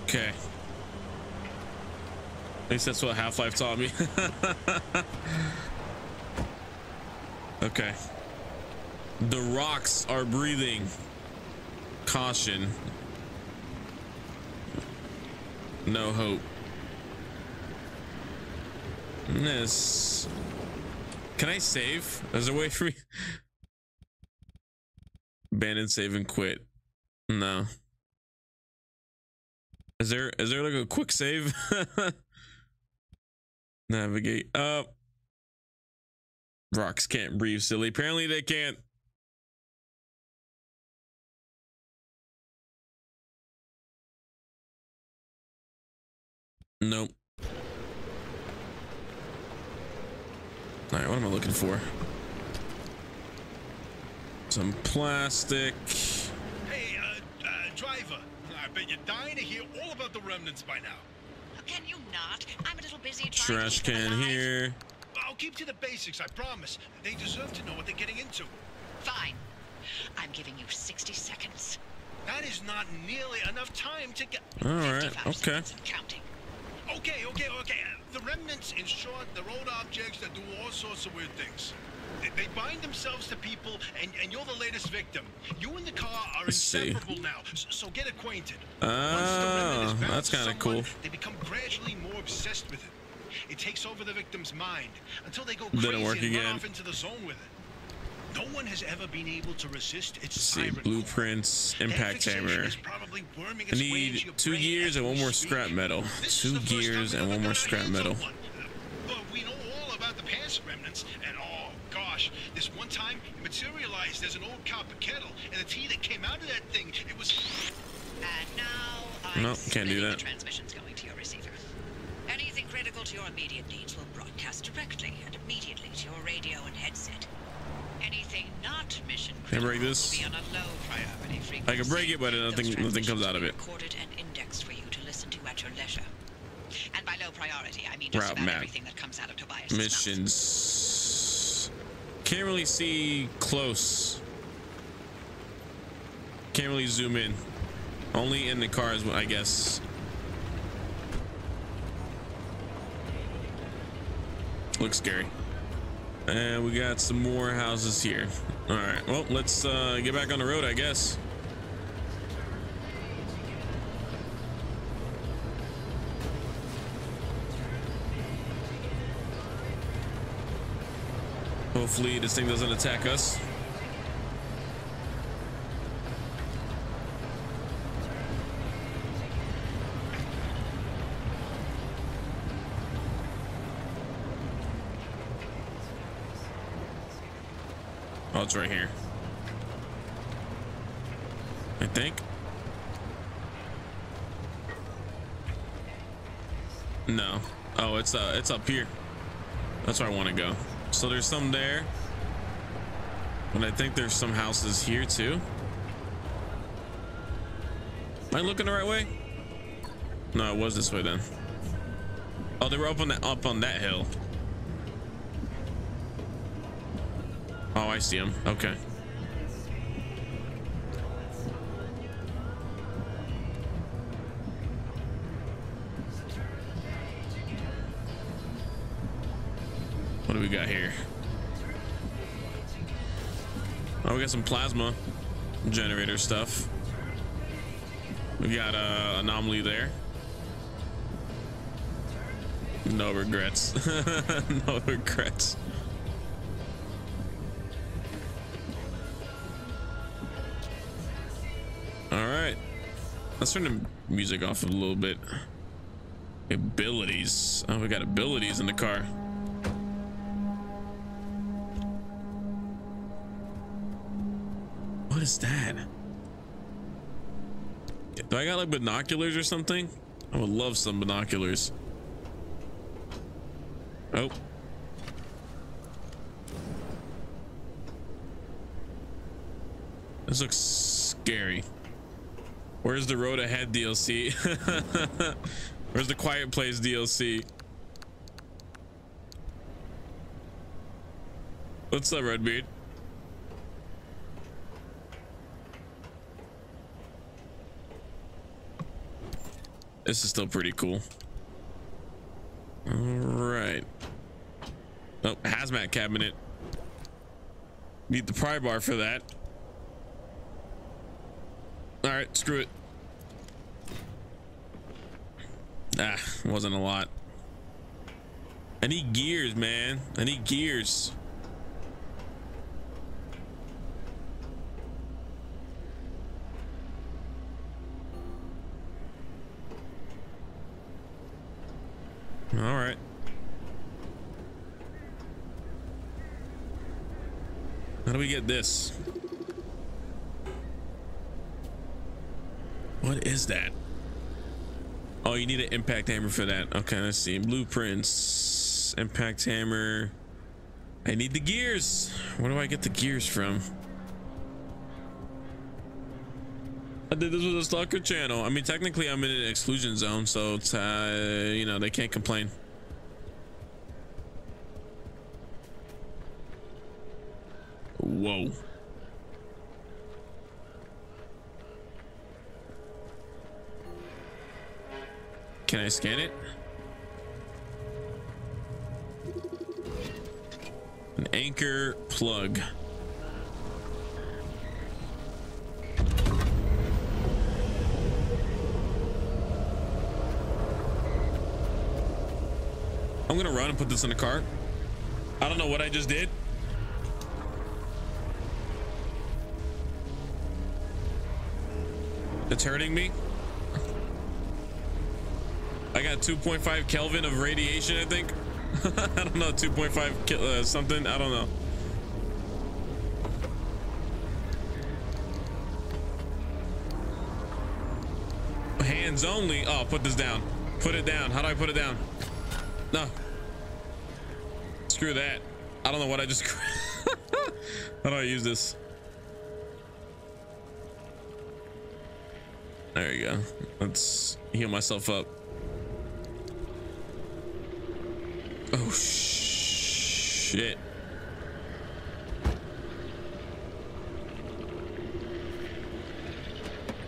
Okay. At least that's what Half-Life taught me. Okay. The rocks are breathing. Caution. No hope. This. Can I save? There's a way for me. Abandon, save, and quit. No. Is there like a quick save? Navigate up. Rocks can't breathe, silly. Apparently they can't. Nope. All right, what am I looking for? Some plastic. Hey, driver. I bet you're dying to hear all about the remnants by now. Can you not? I'm a little busy trying to keep them alive. Trash can here. I'll keep to the basics, I promise. They deserve to know what they're getting into. Fine. I'm giving you 60 seconds. That is not nearly enough time to get... All right, okay. Counting. Okay, okay, okay. The remnants, in short, they're old objects that do all sorts of weird things. They bind themselves to people, and you're the latest victim. You and the car are inseparable now, so get acquainted. Oh, that's kind of cool. They become gradually more obsessed with it. It takes over the victim's mind until they go crazy and run off into the zone with it. No one has ever been able to resist its siren. Blueprints, impact hammer. I need 2 gears and 1 more scrap metal. 2 gears and 1 more scrap metal. But we know all about the past remnants and all. This one time it materialized as an old copper kettle, and the tea that came out of that thing, it was. And now no, can't do that. Transmission's going to your receiver. Anything critical to your immediate needs will broadcast directly and immediately to your radio and headset. Anything not mission critical will be on a low priority frequency. I can break it, but nothing comes out of it. Recorded and indexed for you to listen to at your leisure. And by low priority, I mean just about everything that comes out of Tobias' mouth. Missions. Can't really see close. Can't really zoom in. Only in the cars, I guess. Looks scary. And we got some more houses here. All right. Well, let's get back on the road, I guess. Hopefully this thing doesn't attack us. Oh, it's right here, I think. No. Oh, it's up here. That's where I want to go. So there's some there, but I think there's some houses here too. Am I looking the right way? No, it was this way then. Oh, they were up on that hill. Oh, I see them. Okay. What do we got here? Oh, we got some plasma generator stuff. We got an anomaly there. No regrets. No regrets. All right, let's turn the music off a little bit. Abilities. Oh, we got abilities in the car. What is that? Do I got like binoculars or something? I would love some binoculars. Oh. This looks scary. Where's the Road Ahead DLC? Where's the Quiet Place DLC? What's up, Redbeard? This is still pretty cool. All right. Oh, hazmat cabinet. Need the pry bar for that. All right, screw it. Ah, wasn't a lot. I need gears, man. I need gears. All right. How do we get this? What is that? Oh, you need an impact hammer for that. Okay, let's see. Blueprints, impact hammer. I need the gears. Where do I get the gears from? I did this with a Stalker channel. I mean, technically I'm in an exclusion zone, so it's, you know, they can't complain. Whoa. Can I scan it? An anchor plug. I'm gonna run and put this in the cart. I don't know what I just did. It's hurting me. I got 2.5 Kelvin of radiation, I think. I don't know, 2.5 something, I don't know. Hands only. Oh, put this down. Put it down. How do I put it down? No. Screw that. I don't know what I just How do I use this? There you go. Let's heal myself up. Oh shit.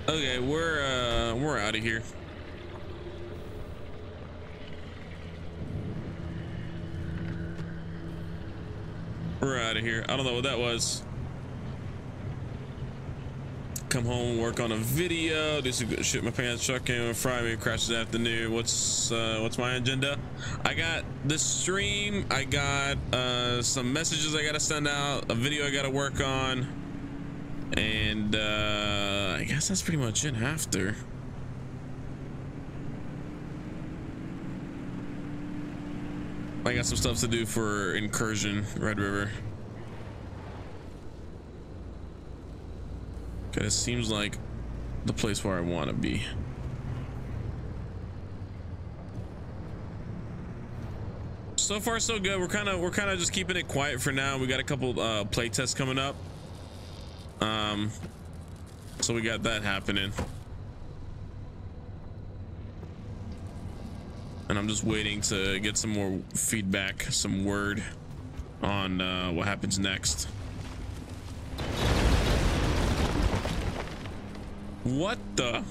Okay, we're out of here. We're out of here. I don't know what that was. Come home, work on a video. This is good shit. My pants truck in Friday, crash this afternoon. What's my agenda? I got the stream. I got some messages I gotta send out, a video I gotta work on, and I guess that's pretty much it after. I got some stuff to do for Incursion Red River. It seems like the place where I want to be. So far so good. We're kind of just keeping it quiet for now. We got a couple play tests coming up, so we got that happening, and I'm just waiting to get some more feedback, some word on what happens next. What the?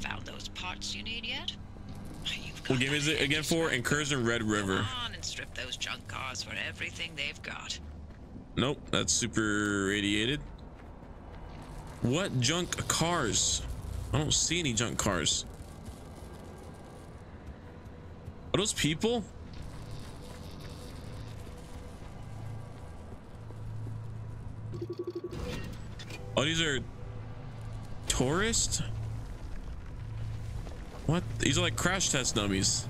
Found those parts you need yet? What game is it again for? Incursion Red River. Come on and strip those junk cars for everything they've got. Nope, that's super radiated. What junk cars? I don't see any junk cars. Are those people? Oh, these are tourists? What? These are like crash test dummies.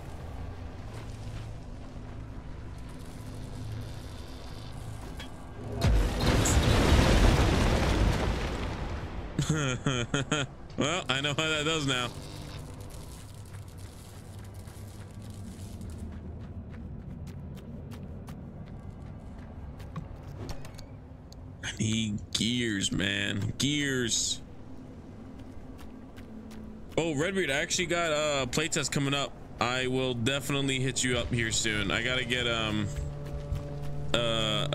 Well, I know how that does now. I need gears, man. Gears. Oh, Redbeard, I actually got a playtest coming up. I will definitely hit you up here soon. I gotta get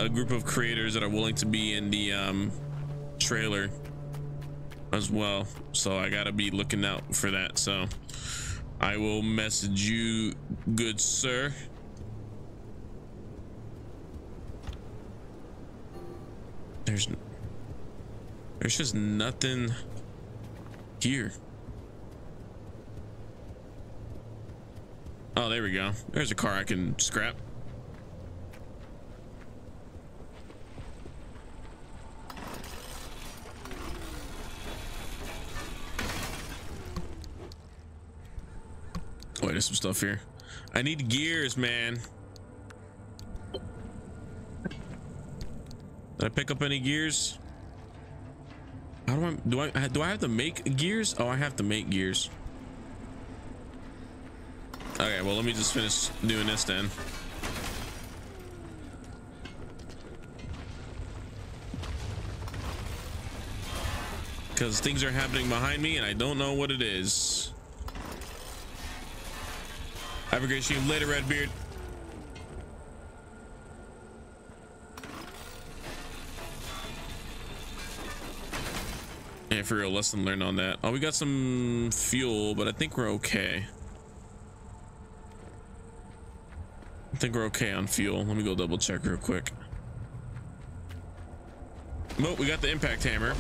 a group of creators that are willing to be in the trailer as well, so I gotta be looking out for that. So I will message you, good sir. There's just nothing here. Oh, there we go. There's a car I can scrap. Oh, wait, there's some stuff here. I need gears, man. Did I pick up any gears? How do I have to make gears? Oh, I have to make gears. Okay, well, let me just finish doing this then. because things are happening behind me and I don't know what it is. Have a great stream later, Redbeard. Yeah, for real, lesson learned on that. Oh, we got some fuel, but I think we're okay. I think we're okay on fuel. Let me go double check real quick. Nope, we got the impact hammer.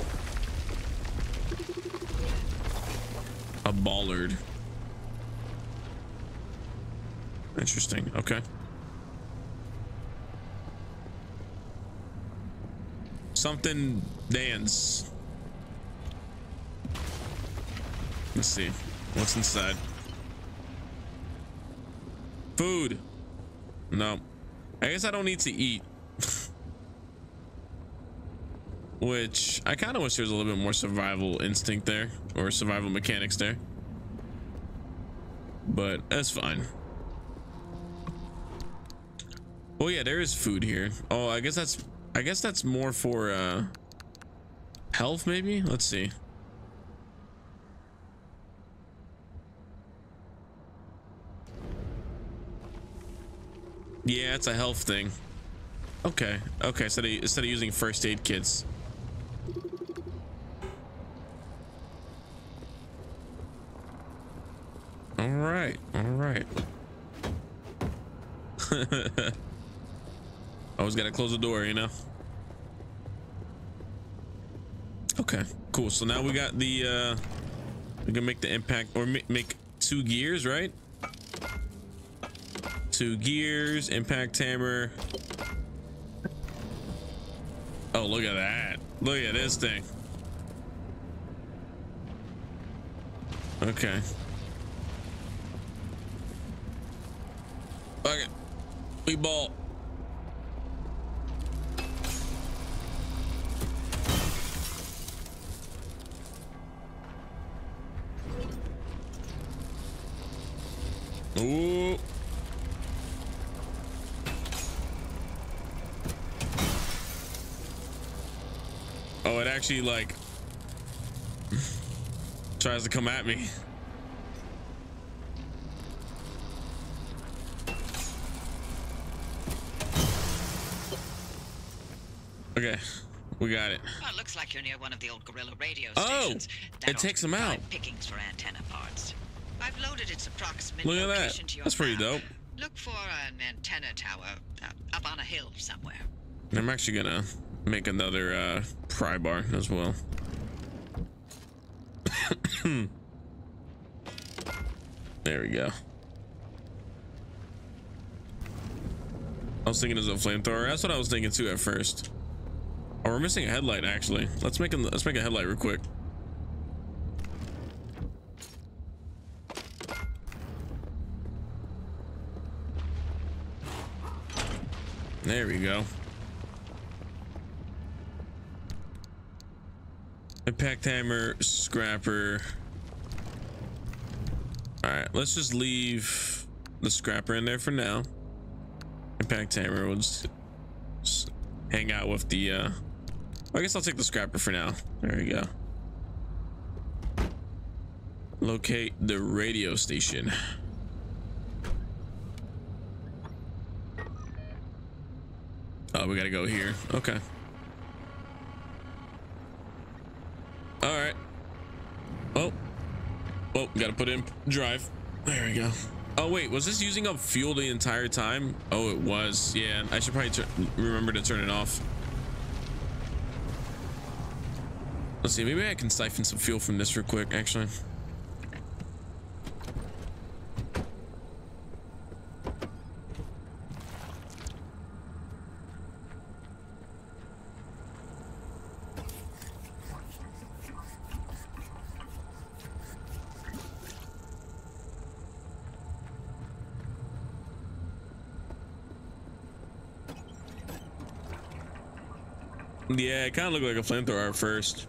A bollard. Interesting. Okay. Something dance. Let's see what's inside. Food. No, I guess I don't need to eat. Which I kind of wish there was a little bit more survival instinct there, or survival mechanics there, but that's fine. Oh yeah, there is food here. Oh, I guess that's more for health maybe. Let's see. Yeah, it's a health thing. Okay, okay. So they, instead of using first aid kits. All right, all right. Always gotta close the door, you know. Okay, cool. So now we got the we can make the impact, or make two gears, right? Two gears, impact hammer. Oh, look at that. Look at this thing. Okay. Okay. We ball. Ooh. Oh, it actually like tries to come at me. Okay, we got it. Well, it looks like you're near one of the old gorilla radio stations. Oh, that it takes them out. Pickings for antenna parts. I've loaded its approximate location. Look at that. To your That's pretty map. Dope. Look for an antenna tower up on a hill somewhere. And I'm actually gonna make another pry bar as well. There we go. I was thinking it was a flamethrower. That's what I was thinking too at first. Oh, we're missing a headlight actually. Let's make a headlight real quick. There we go. Impact hammer, scrapper. All right, let's just leave the scrapper in there for now. Impact hammer, we'll just hang out with the I guess I'll take the scrapper for now. There we go. Locate the radio station. Oh, we gotta go here. Okay. All right. Oh, gotta put in drive. There we go. Oh wait, was this using up fuel the entire time? Oh, it was. Yeah, I should probably remember to turn it off. Let's see, maybe I can siphon some fuel from this real quick actually. Yeah, it kind of looked like a flamethrower at first.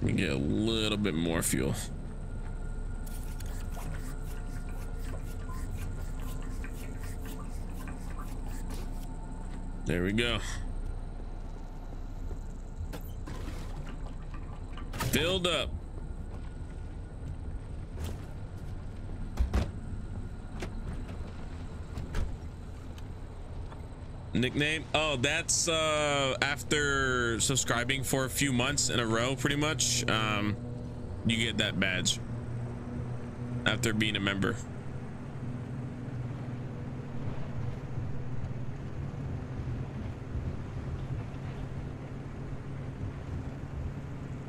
Let me get a little bit more fuel. There we go. Filled up. Nickname? Oh, that's after subscribing for a few months in a row, pretty much. You get that badge after being a member.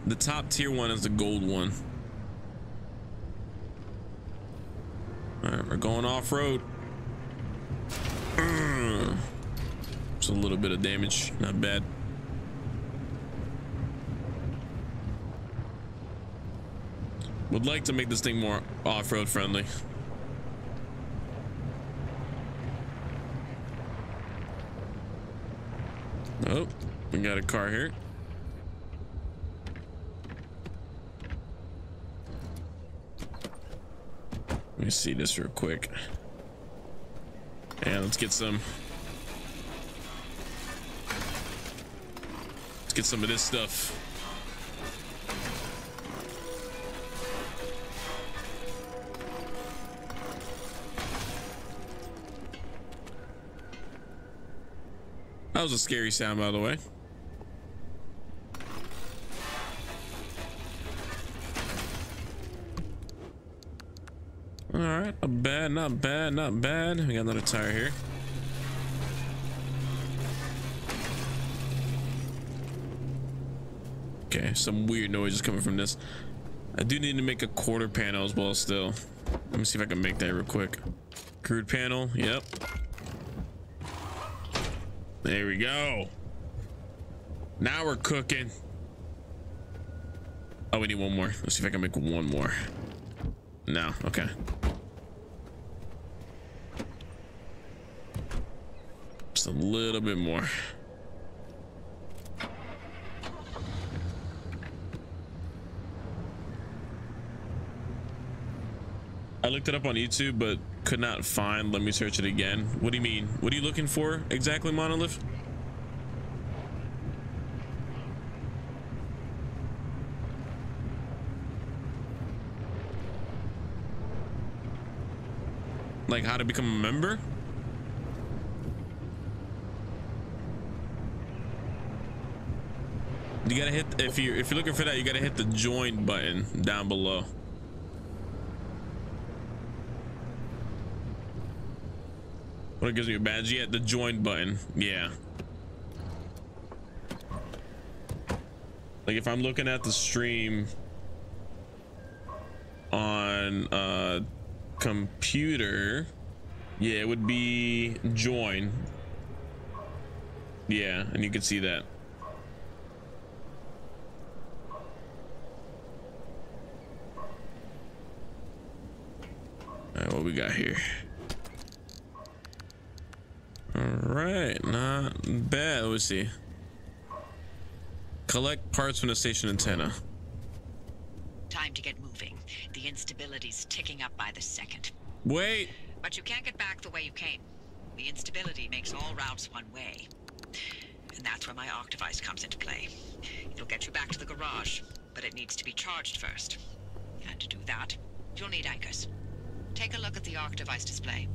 The top tier one is the gold one. All right, we're going off road. Just a little bit of damage, not bad. Would like to make this thing more off-road friendly. Oh, we got a car here. Let me see this real quick. And let's get some. Let's get some of this stuff. That was a scary sound, by the way. All right, not bad, not bad, not bad. We got another tire here. Okay, some weird noises coming from this. I do need to make a quarter panel as well still. Let me see if I can make that real quick. Crude panel, yep. There we go. Now we're cooking. Oh, we need one more. Let's see if I can make one more. No, okay. Just a little bit more. I looked it up on YouTube, but could not find. Let me search it again. What do you mean? What are you looking for exactly, Monolith? Like how to become a member? You gotta hit, if you're looking for that, you gotta hit the join button down below. What gives me a badge? Yeah, the join button. Yeah. Like if I'm looking at the stream on computer, yeah, it would be join. Yeah, and you can see that. All right, what we got here? All right, not bad. Let's see. Collect parts from the station antenna. Time to get moving. The instability's ticking up by the second. Wait. But you can't get back the way you came. The instability makes all routes one way. And that's where my arc device comes into play. It'll get you back to the garage, but it needs to be charged first. And to do that, you'll need anchors. Take a look at the arc device display.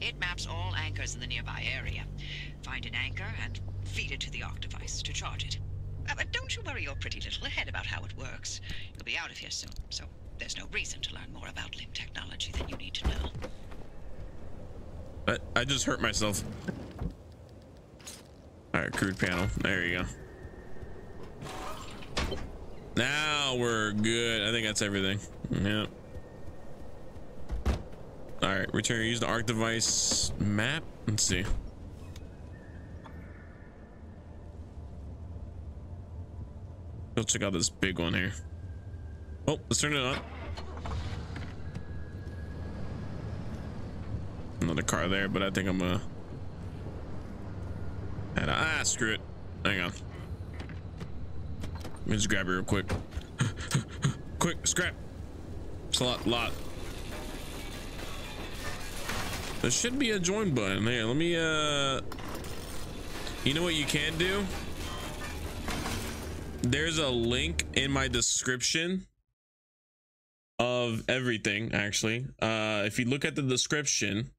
It maps all anchors in the nearby area. Find an anchor and feed it to the arc device to charge it. But don't you worry your pretty little head about how it works. You'll be out of here soon, so there's no reason to learn more about limb technology than you need to know. I just hurt myself. All right, crude panel. There you go. Now we're good. I think that's everything. Yep. All right, return. Use the arc device map. Let's see. Go check out this big one here. Oh, let's turn it on. Another car there, but I think I'm gonna screw it. Hang on. Let me just grab it real quick. Quick, scrap. It's a lot. There should be a join button. Here, let me You know what you can do? There's a link in my description of everything, actually. If you look at the description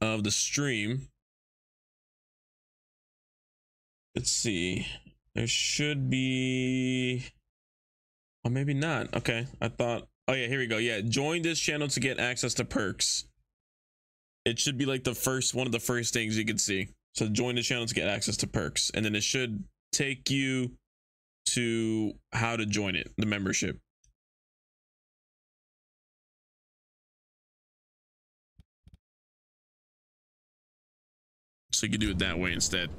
of the stream, let's see, there should be, or maybe not. Okay, I thought, oh yeah, here we go. Yeah, join this channel to get access to perks. It should be like the first one of the first things you can see. So join the channel to get access to perks, and then it should take you to how to join it, the membership. So you can do it that way instead.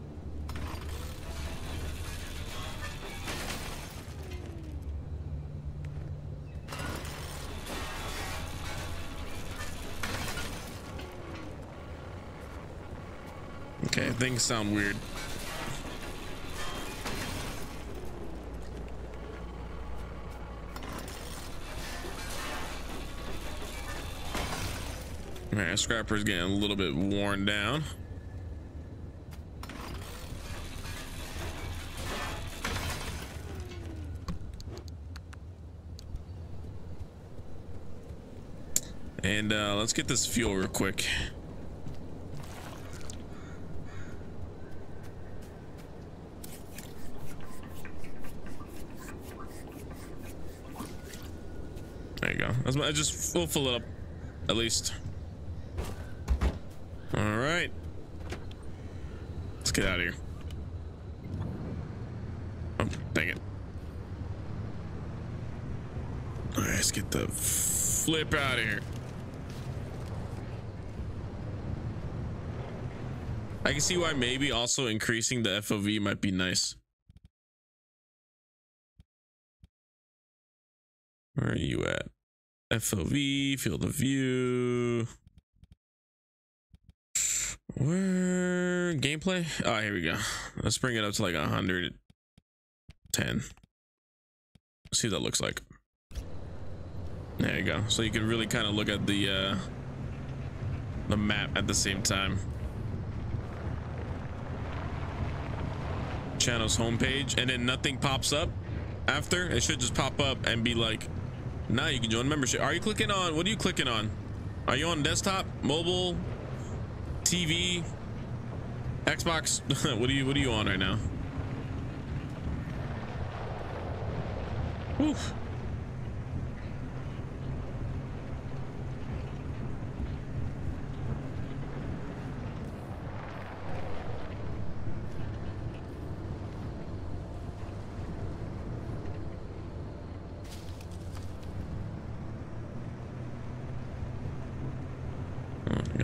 Okay, things sound weird. All right, Scrapper's getting a little bit worn down. And let's get this fuel real quick. There you go. That's my, we'll fill it up at least. All right, let's get out of here. Oh, dang it. All right, let's get the flip out of here. I can see why maybe also increasing the FOV might be nice. Where are you at? FOV, field of view. Where? Gameplay? Oh, here we go. Let's bring it up to like 110. See what that looks like. There you go. So you can really kind of look at the map at the same time. Channel's homepage, and then nothing pops up after. It should just pop up and be like, now you can join membership. Are you clicking on? What are you clicking on? Are you on desktop, mobile, TV, Xbox? What are you on right now? Oof.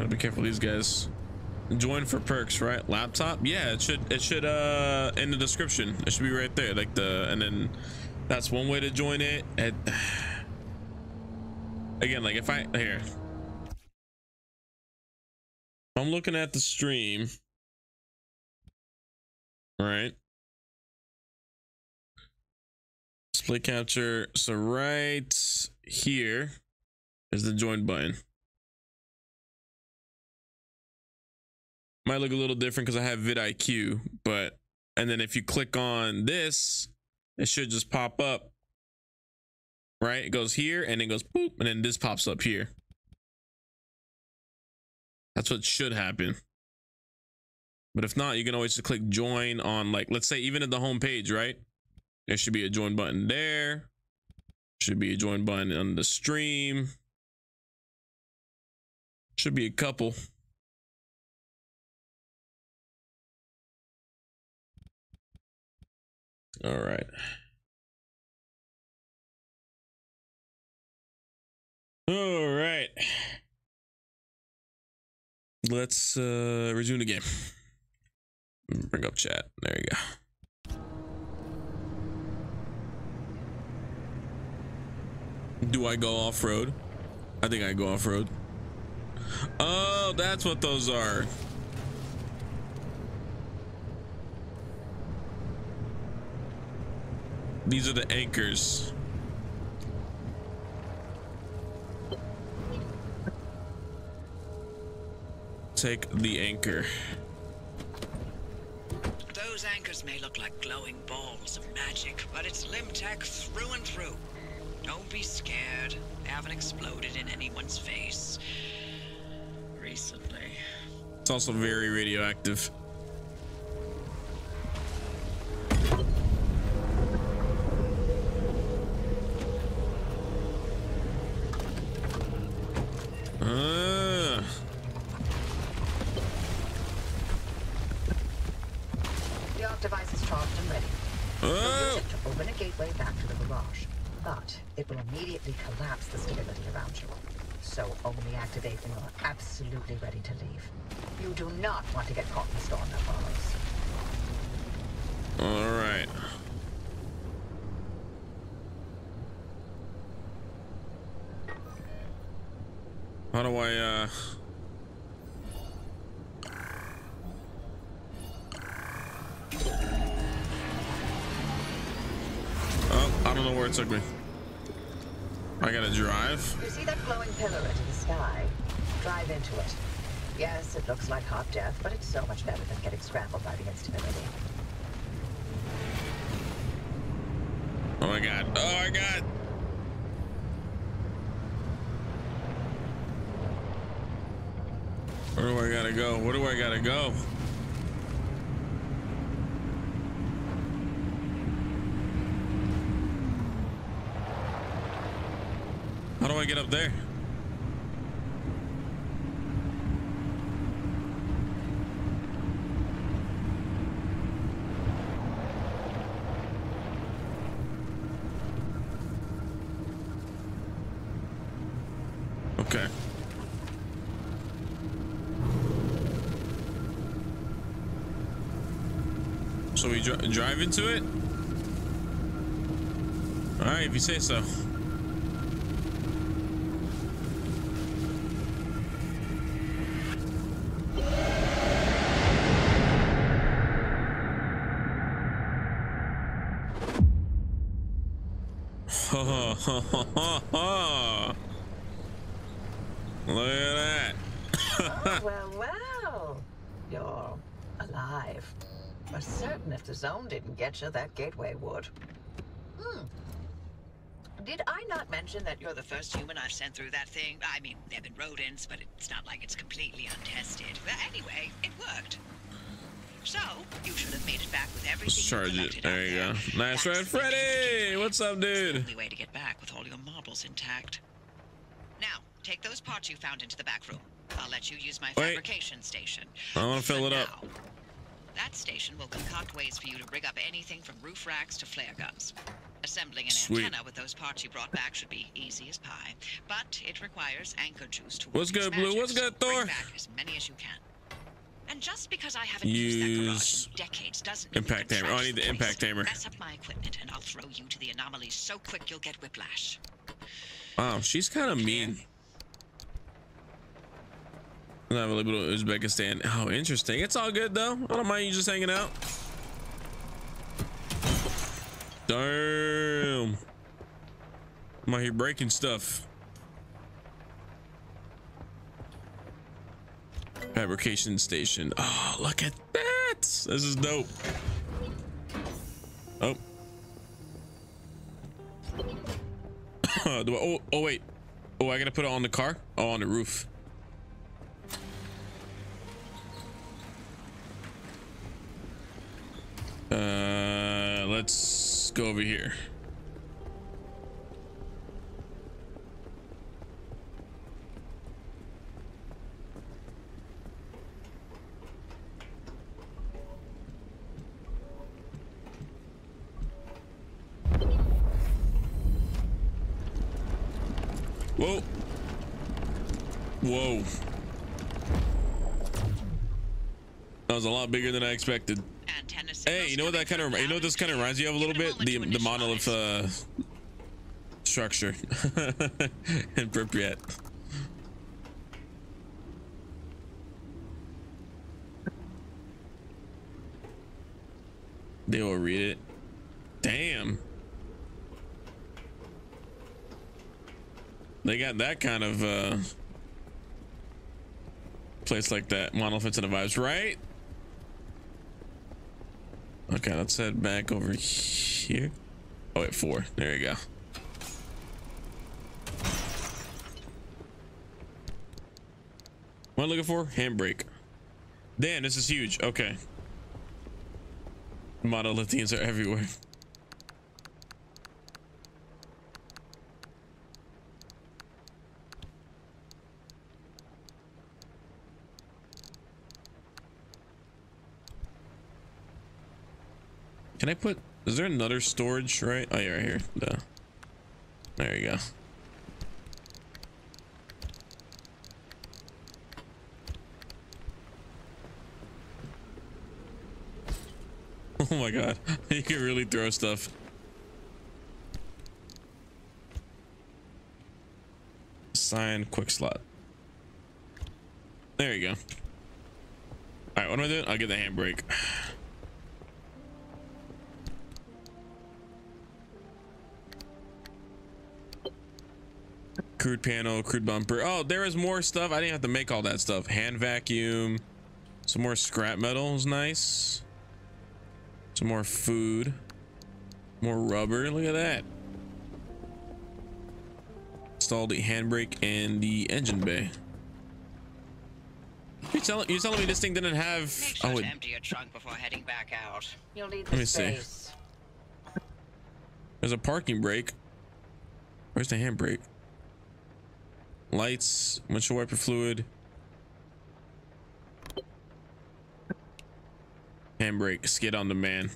Be careful these guys. Join for perks, right? Laptop? Yeah, it should in the description. It should be right there, like the, and then that's one way to join it. And again, like if I'm looking at the stream, right? Display capture. So right here is the join button. Might look a little different because I have vidIQ, but, and then if you click on this, it should just pop up, right? It goes here and it goes boop, and then this pops up here. That's what should happen. But if not, you can always just click join on, like, let's say even at the home page, right? There should be a join button there. Should be a join button on the stream. Should be a couple. All right. All right. Let's resume the game. Bring up chat. There you go. Do I go off-road? I think I go off-road. Oh, that's what those are. These are the anchors. Take the anchor. Those anchors may look like glowing balls of magic, but it's Limtech through and through. Don't be scared. They haven't exploded in anyone's face recently. It's also very radioactive. Dock device is charged and ready. Use it to open a gateway back to the barrage, but it will immediately collapse the stability around you. So only activate when you are absolutely ready to leave. You do not want to get caught in the storm that follows. All right. How do I, oh, I don't know where it took me. I gotta drive. You see that glowing pillar into the sky? Drive into it. Yes, it looks like hot death, but it's so much better than getting scrambled by the instability. Oh my god. Oh my god. Where do I gotta go? Where do I gotta go? How do I get up there? Okay. So we drive into it? All right, if you say so. Look at that. Oh, well, you're alive. We're certain if the zone didn't get you, that gateway would. Did I not mention that you're the first human I've sent through that thing? I mean, there have been rodents, but it's not like it's completely untested. But anyway, it worked. So, you should have made it back with everything. Let's charge it. There you go. Nice ride, Freddy! What's up, dude? It's the only way to get back with all your marbles intact. Now, take those parts you found into the back room. I'll let you use my fabrication station. I want to fill it up. That station will concoct ways for you to rig up anything from roof racks to flare guns. Assembling an antenna with those parts you brought back should be easy as pie. But it requires anchor juice to work. What's good, Blue? What's good, Thor? Bring back as many as you can. And just because I haven't used that garage in decades doesn't mean impact hammer. Oh, I need the impact hammer. Mess up my equipment and I'll throw you to the anomalies so quick you'll get whiplash. Wow, she's kind of mean. I have a little bit of Uzbekistan. Oh, interesting. It's all good though. I don't mind you just hanging out. Damn. I'm out here breaking stuff. Fabrication station. Oh, look at that. This is dope. Oh. Do I, oh wait. Oh, I gotta put it on the car. Oh, on the roof. Let's go over here. Whoa. Whoa. That was a lot bigger than I expected. Hey, you know what that kind of, you know what this kind of reminds you of a little bit? The monolith structure. Appropriate. They will read it. Damn. They got that kind of place like that. Monolith into the vibes, right? Okay, let's head back over here. Oh, wait, 4. There you go. What am I looking for? Handbrake. Damn, this is huge. Okay. Monolithians are everywhere. Can I put... Is there another storage, right? Oh, yeah, right here. No. There you go. Oh my god. You can really throw stuff. Sign quick slot. There you go. Alright, what am I doing? I'll get the handbrake. Crude panel, crude bumper. Oh, there is more stuff. I didn't have to make all that stuff. Hand vacuum. Some more scrap metals. Nice. Some more food, more rubber. Look at that. Install the handbrake and the engine bay. You're telling me this thing didn't have? Make sure to empty your trunk before heading back out. You'll need the space. Let me see. There's a parking brake. Where's the handbrake? Lights, windshield wiper fluid. Handbrake, skid on demand.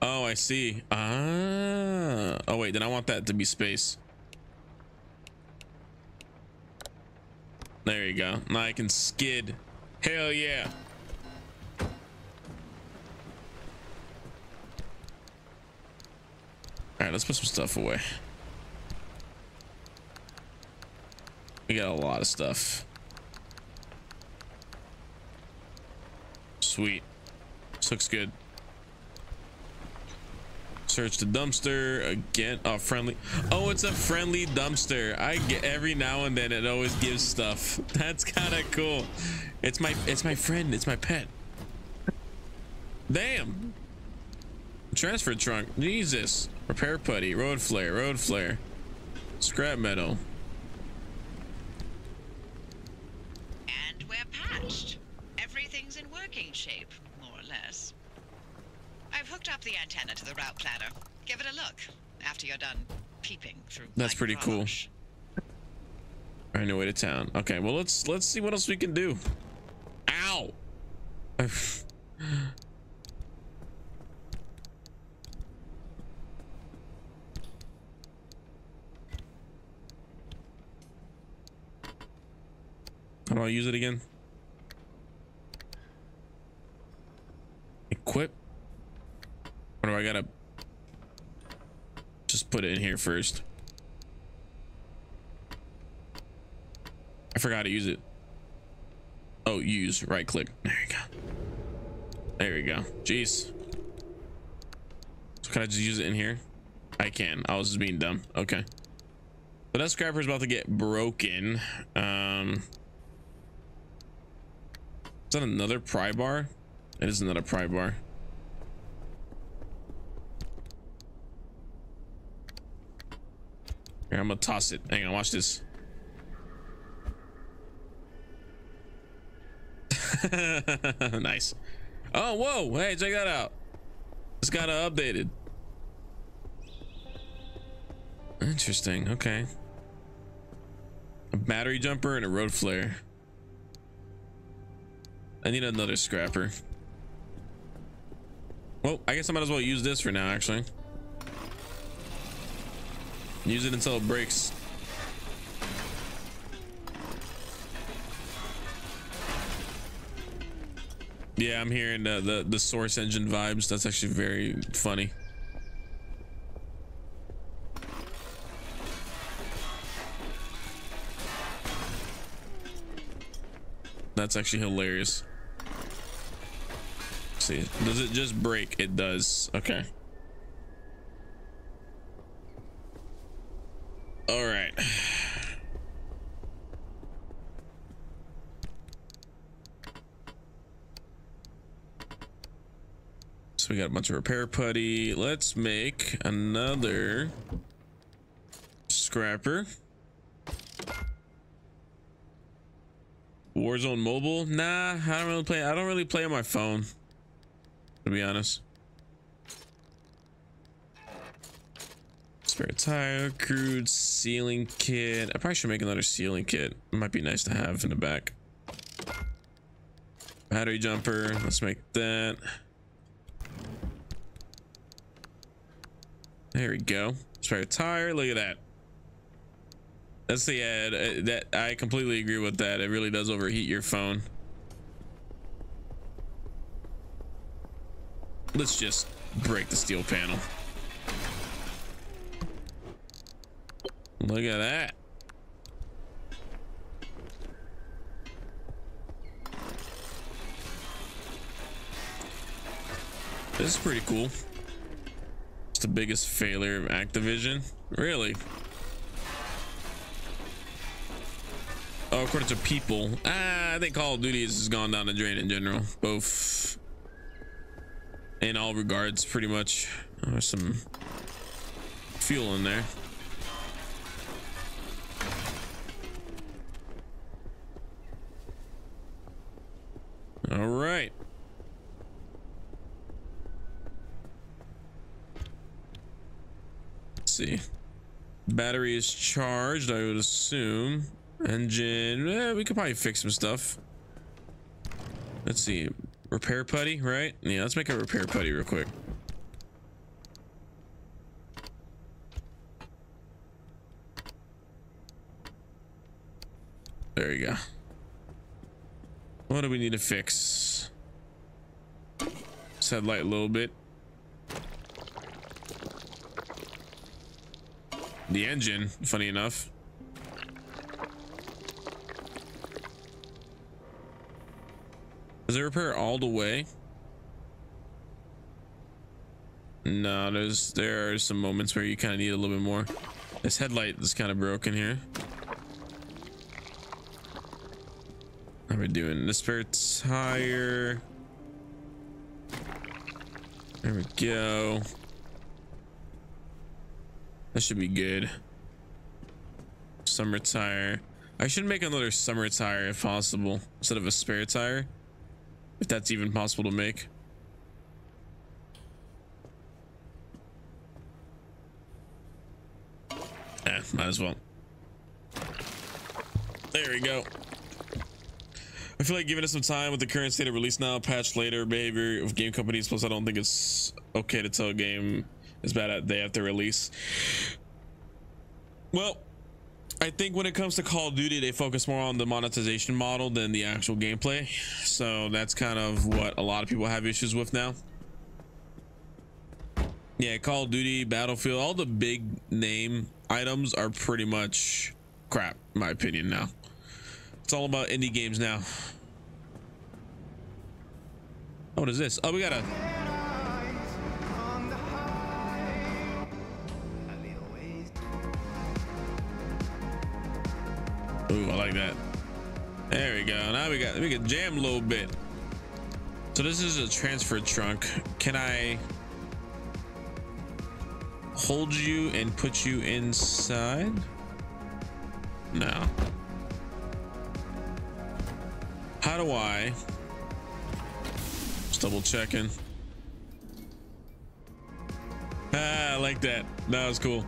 Oh, I see. Ah. Oh, wait, then I want that to be space. There you go. Now I can skid. Hell yeah. All right, let's put some stuff away. We got a lot of stuff. Sweet. This looks good. Search the dumpster again. Oh, friendly. Oh, it's a friendly dumpster. I get every now and then it always gives stuff. That's kind of cool. It's my friend. It's my pet. Damn. Transfer trunk. Jesus. Repair putty. Road flare. Road flare. Scrap metal. Everything's in working shape, more or less. I've hooked up the antenna to the route planner. Give it a look after you're done peeping through. That's pretty cool. Alright, no way to town. Okay, well let's see what else we can do. Ow! How do I use it again? Equip. Or do I gotta just put it in here first? I forgot how to use it. Oh, use. Right click. There you go. There we go. Jeez. So can I just use it in here? I can. I was just being dumb. Okay. So that scrapper's about to get broken. Is that another pry bar? It is another pry bar. Here, I'm gonna toss it. Hang on, watch this. Nice. Oh, whoa. Hey, check that out. It's got updated. Interesting. Okay. A battery jumper and a road flare. I need another scrapper. Well, I guess I might as well use this for now, actually. Use it until it breaks. Yeah, I'm hearing the Source Engine vibes. That's actually very funny. That's actually hilarious. See, does it just break? It does. Okay. All right. we got a bunch of repair putty. Let's make another scrapper. Warzone mobile? Nah, I don't really play on my phone, to be honest. Spare tire, crude sealing kit. I probably should make another sealing kit. It might be nice to have in the back. Battery jumper, let's make that. There we go. Spare tire, look at that. That's the ad. That I completely agree with that. It really does overheat your phone. Let's just break the steel panel. Look at that. This is pretty cool. It's the biggest failure of Activision, really. Oh, according to people, I think Call of Duty has gone down the drain in general, both in all regards, pretty much. Oh, there's some fuel in there. All right. Let's see. Battery is charged, I would assume. Engine, we could probably fix some stuff. Let's see. Repair putty, right? Yeah, let's make a repair putty real quick. There you go. What do we need to fix? Just headlight a little bit. The engine, funny enough. Does it repair all the way? No, there are some moments where you kind of need a little bit more. This headlight is kind of broken here. How are we doing? The spare tire. There we go. That should be good. Summer tire. I should make another summer tire if possible, instead of a spare tire. If that's even possible to make. Eh, might as well. There we go. I feel like giving it some time with the current state of release now, patch later behavior of game companies. Plus, I don't think it's okay to tell a game is bad at day after release. Well, I think when it comes to Call of Duty, they focus more on the monetization model than the actual gameplay. So that's kind of what a lot of people have issues with now. Yeah, Call of Duty, Battlefield, all the big name items are pretty much crap, in my opinion now. It's all about indie games now. Oh, what is this? Oh, we got a... Ooh, I like that. There we go. Now we can jam a little bit. So this is a transfer trunk. Can I hold you and put you inside? No. How do I? Just double checking. Ah, I like that. That was cool.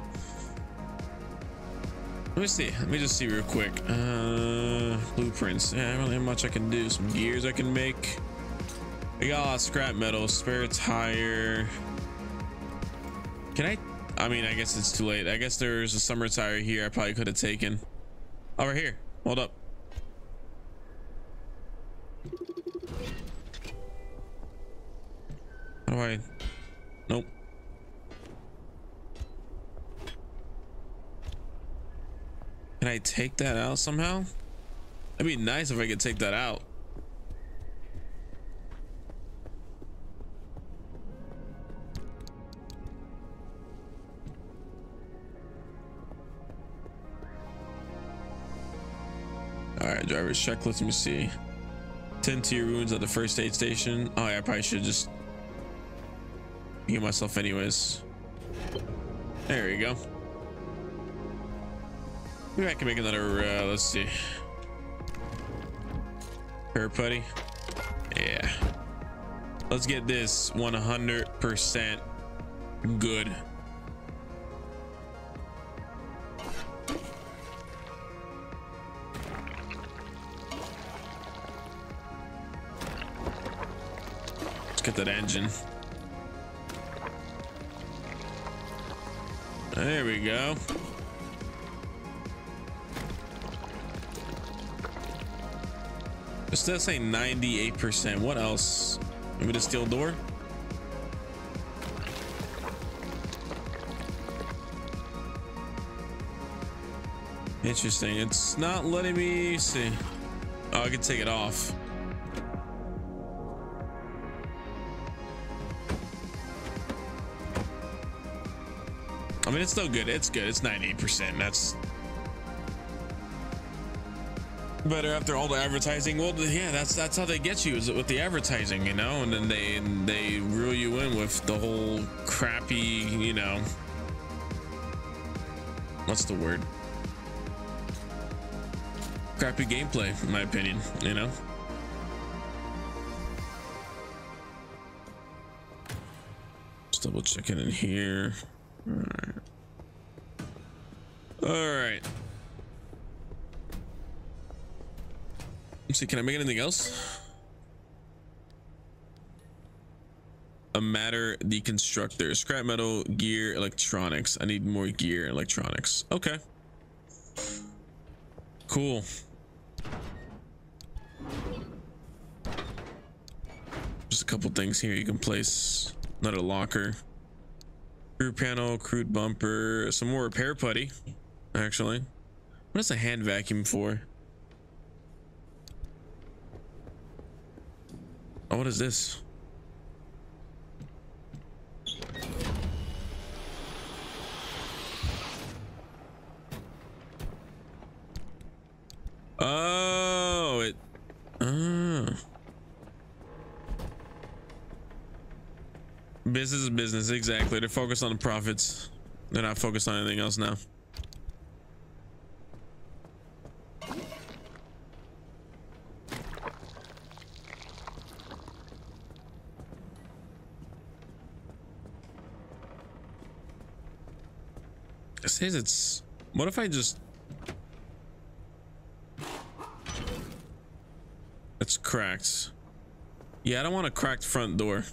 Let me see. Let me just see real quick. Blueprints. Yeah, I don't really have much I can do. Some gears I can make. I got a lot of scrap metal. Spare tire. Can I? I mean, I guess it's too late. I guess there's a summer tire here I probably could have taken. Over here. Hold up. How do I? Nope. Can I take that out somehow? That'd be nice if I could take that out. All right, driver's checklist. Let me see. Tend to your wounds at the first aid station. Oh yeah, I probably should just heal myself anyways. There we go. Maybe I can make another, let's see. Her putty. Yeah. Let's get this 100% good. Let's get that engine. There we go. It's still saying 98%. What else? Maybe the steel door? Interesting. It's not letting me see. Oh, I can take it off. I mean, it's still good. It's good. It's 98%. That's better after all the advertising. Well, yeah, that's how they get you, is with the advertising, you know, and then they reel you in with the whole crappy, you know, what's the word? Crappy gameplay, in my opinion, you know. Just double checking in here. All right. All right. Let's see, can I make anything else? A matter deconstructor, scrap metal, gear, electronics. I need more gear, electronics. Okay. Cool. Just a couple things here you can place. Another locker. Crew panel, crude bumper, some more repair putty, actually. What is a hand vacuum for? Oh, what is this? Oh, it... Business is business, exactly. They're focused on the profits. They're not focused on anything else now. It says it's... What if I just... It's cracked. Yeah, I don't want a cracked front door.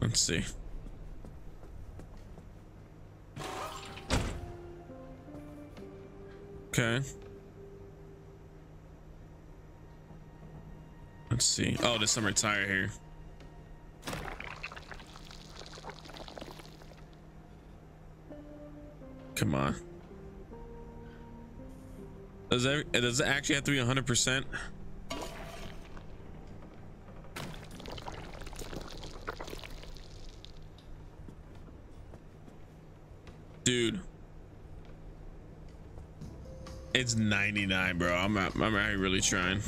Let's see. Okay. Let's see. Oh, there's some retire here. Come on. Does it actually have to be 100%? Dude, it's 99, bro. I'm really trying.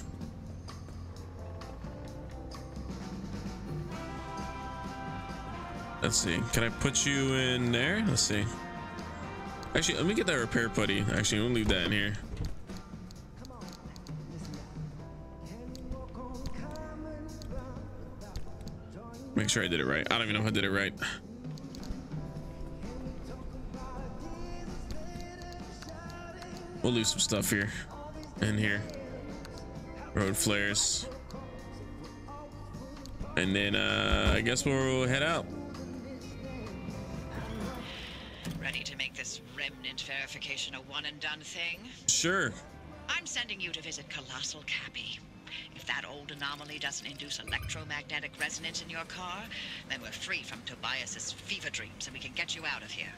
Let's see. Can I put you in there? Let's see. Actually, let me get that repair putty. Actually, we'll leave that in here. Make sure I did it right. I don't even know if I did it right. We'll leave some stuff here, in here. Road flares. And then I guess we'll head out. Ready to make this remnant verification a one and done thing? Sure. I'm sending you to visit Colossal Cappy. If that old anomaly doesn't induce electromagnetic resonance in your car, then we're free from Tobias's fever dreams and we can get you out of here.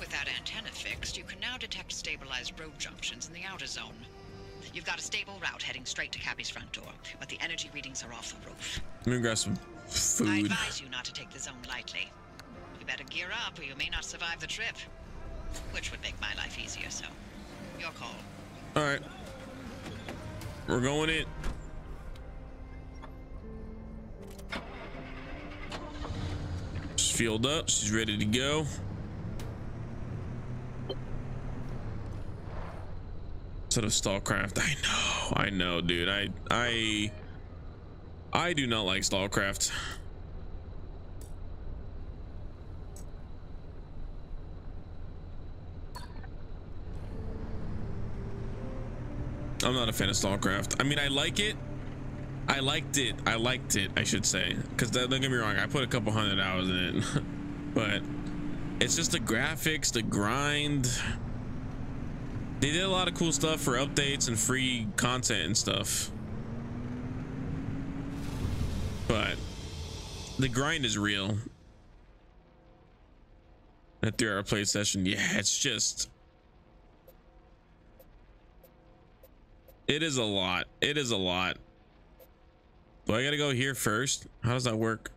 With that antenna fixed, you can now detect stabilized road junctions in the outer zone. You've got a stable route heading straight to Cappy's front door, but the energy readings are off the roof. Let me grab some food. I advise you not to take the zone lightly. You better gear up or you may not survive the trip. Which would make my life easier, so your call. All right. We're going in. She's fueled up. She's ready to go. Instead of Stalcraft. I know, dude. I do not like Stalcraft. I'm not a fan of Stalkercraft. I mean, I like it. I liked it, I should say. Because don't get me wrong, I put a couple hundred hours in it. But it's just the graphics, the grind. They did a lot of cool stuff for updates and free content and stuff. But the grind is real. That 3-hour play session, yeah, it's just... It is a lot. Do I gotta go here first? How does that work?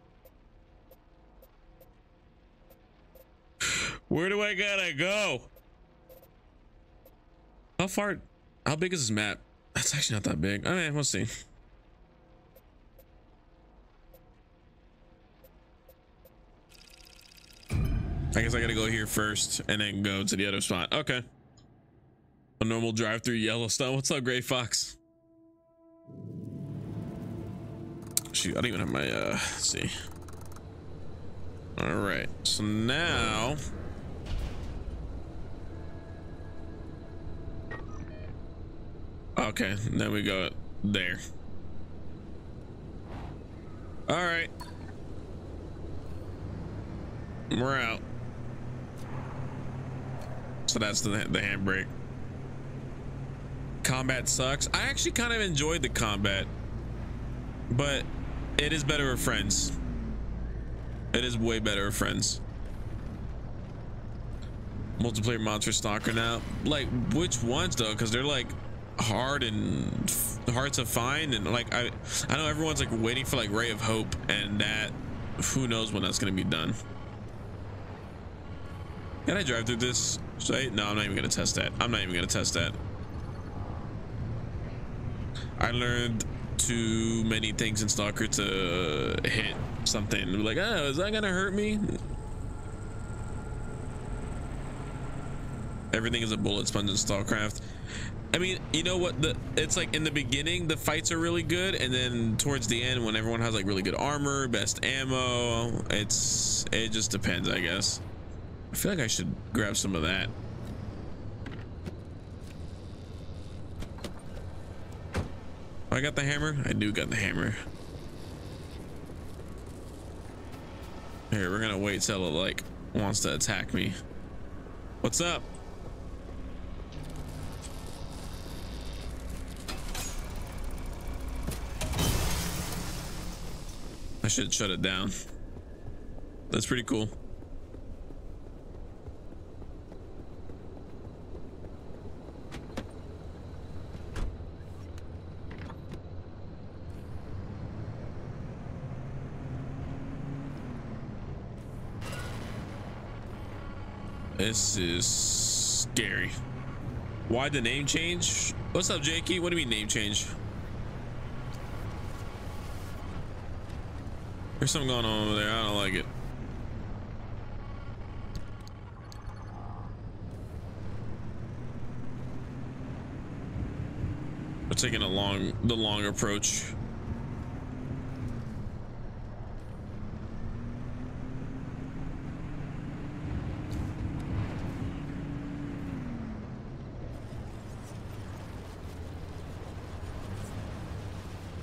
Where do I gotta go? How big is this map? That's actually not that big. All right, we'll see. I guess I gotta go here first and then go to the other spot. Okay. A normal drive through Yellowstone. What's up, Gray Fox? Shoot, I don't even have my let's see. All right, so now okay, then we go there. All right, we're out. So that's the handbrake. Combat sucks. I actually kind of enjoyed the combat, but it is better with friends. It is way better with friends. Multiplayer mods for Stalker now. Like, which ones though? Because they're like hard and hard to find, and like I know everyone's like waiting for like Ray of Hope, and that who knows when that's gonna be done. Can I drive through this site? No, I'm not even gonna test that. I learned too many things in Stalker to hit something like, oh, is that gonna hurt me? Everything is a bullet sponge in Stalkercraft. I mean, you know what, it's like in the beginning the fights are really good, and then towards the end when everyone has like really good armor, best ammo, it just depends, I guess. I feel like I should grab some of that. I got the hammer. I do got the hammer. Here, we're gonna wait till it like wants to attack me. What's up? I should shut it down. That's pretty cool. This is scary. Why the name change? What's up, Jakey? What do you mean name change? There's something going on over there. I don't like it. We're taking the long approach.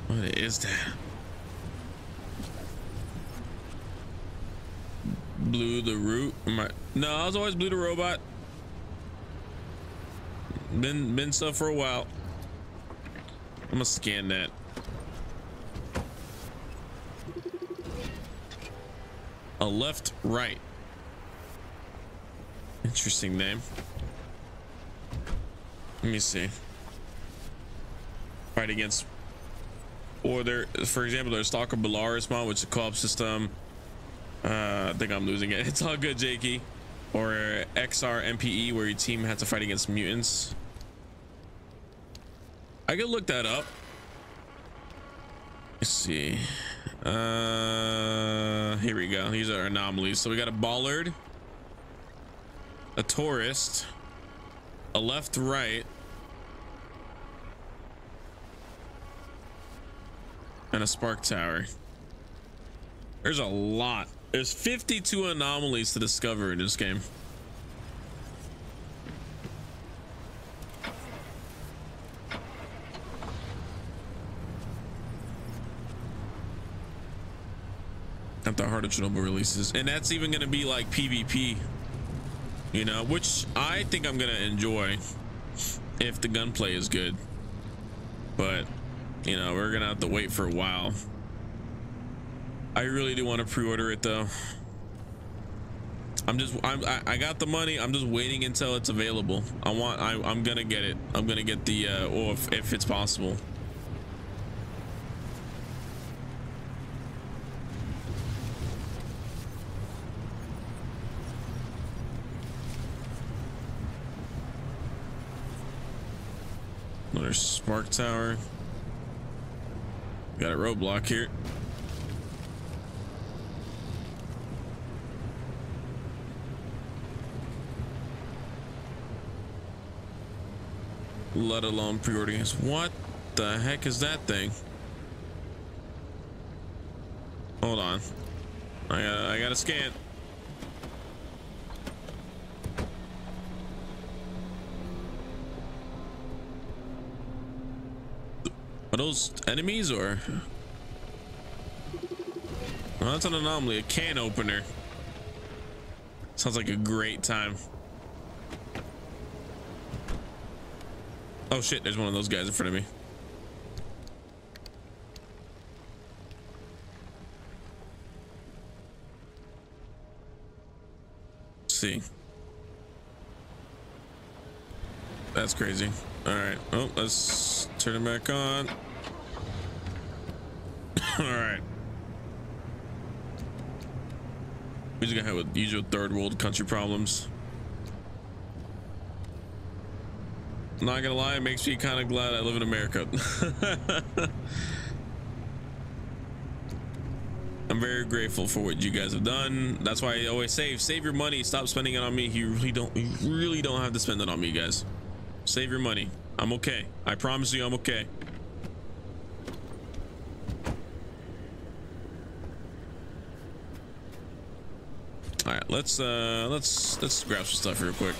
What is that? Blue the root? No, I was always Blue the robot. Been stuff for a while. I'm gonna scan that. A left, right. Interesting name. Let me see. Fight against. Or there, for example, there's Stalker Belaris mod, which is a co-op system. I think I'm losing it. It's all good, Jakey. Or XR MPE, where your team had to fight against mutants. I could look that up. Let's see. Here we go. These are anomalies. So we got a bollard, a tourist, a left right, and a spark tower. There's a lot. There's 52 anomalies to discover in this game. At the Heart of Chernobyl releases, and that's even gonna be like PvP, you know, which I think I'm gonna enjoy if the gunplay is good. But you know, we're gonna have to wait for a while. I really do want to pre-order it though. I got the money. I'm just waiting until it's available. I'm gonna get it. I'm gonna get the or if it's possible. Another spark tower. Got a roadblock here. Let alone pre-ordering us. What the heck is that thing? Hold on. I gotta scan. Are those enemies or? Oh, that's an anomaly. A can opener. Sounds like a great time. Oh shit, there's one of those guys in front of me. Let's see. That's crazy. All right. Oh, let's turn it back on. All right. We're just gonna have with usual third world country problems. Not gonna lie, it makes me kind of glad I live in America. I'm very grateful for what you guys have done. That's why I always save your money. Stop spending it on me. You really don't have to spend it on me, guys. Save your money. I'm okay. I promise you I'm okay. All right, let's grab some stuff real quick.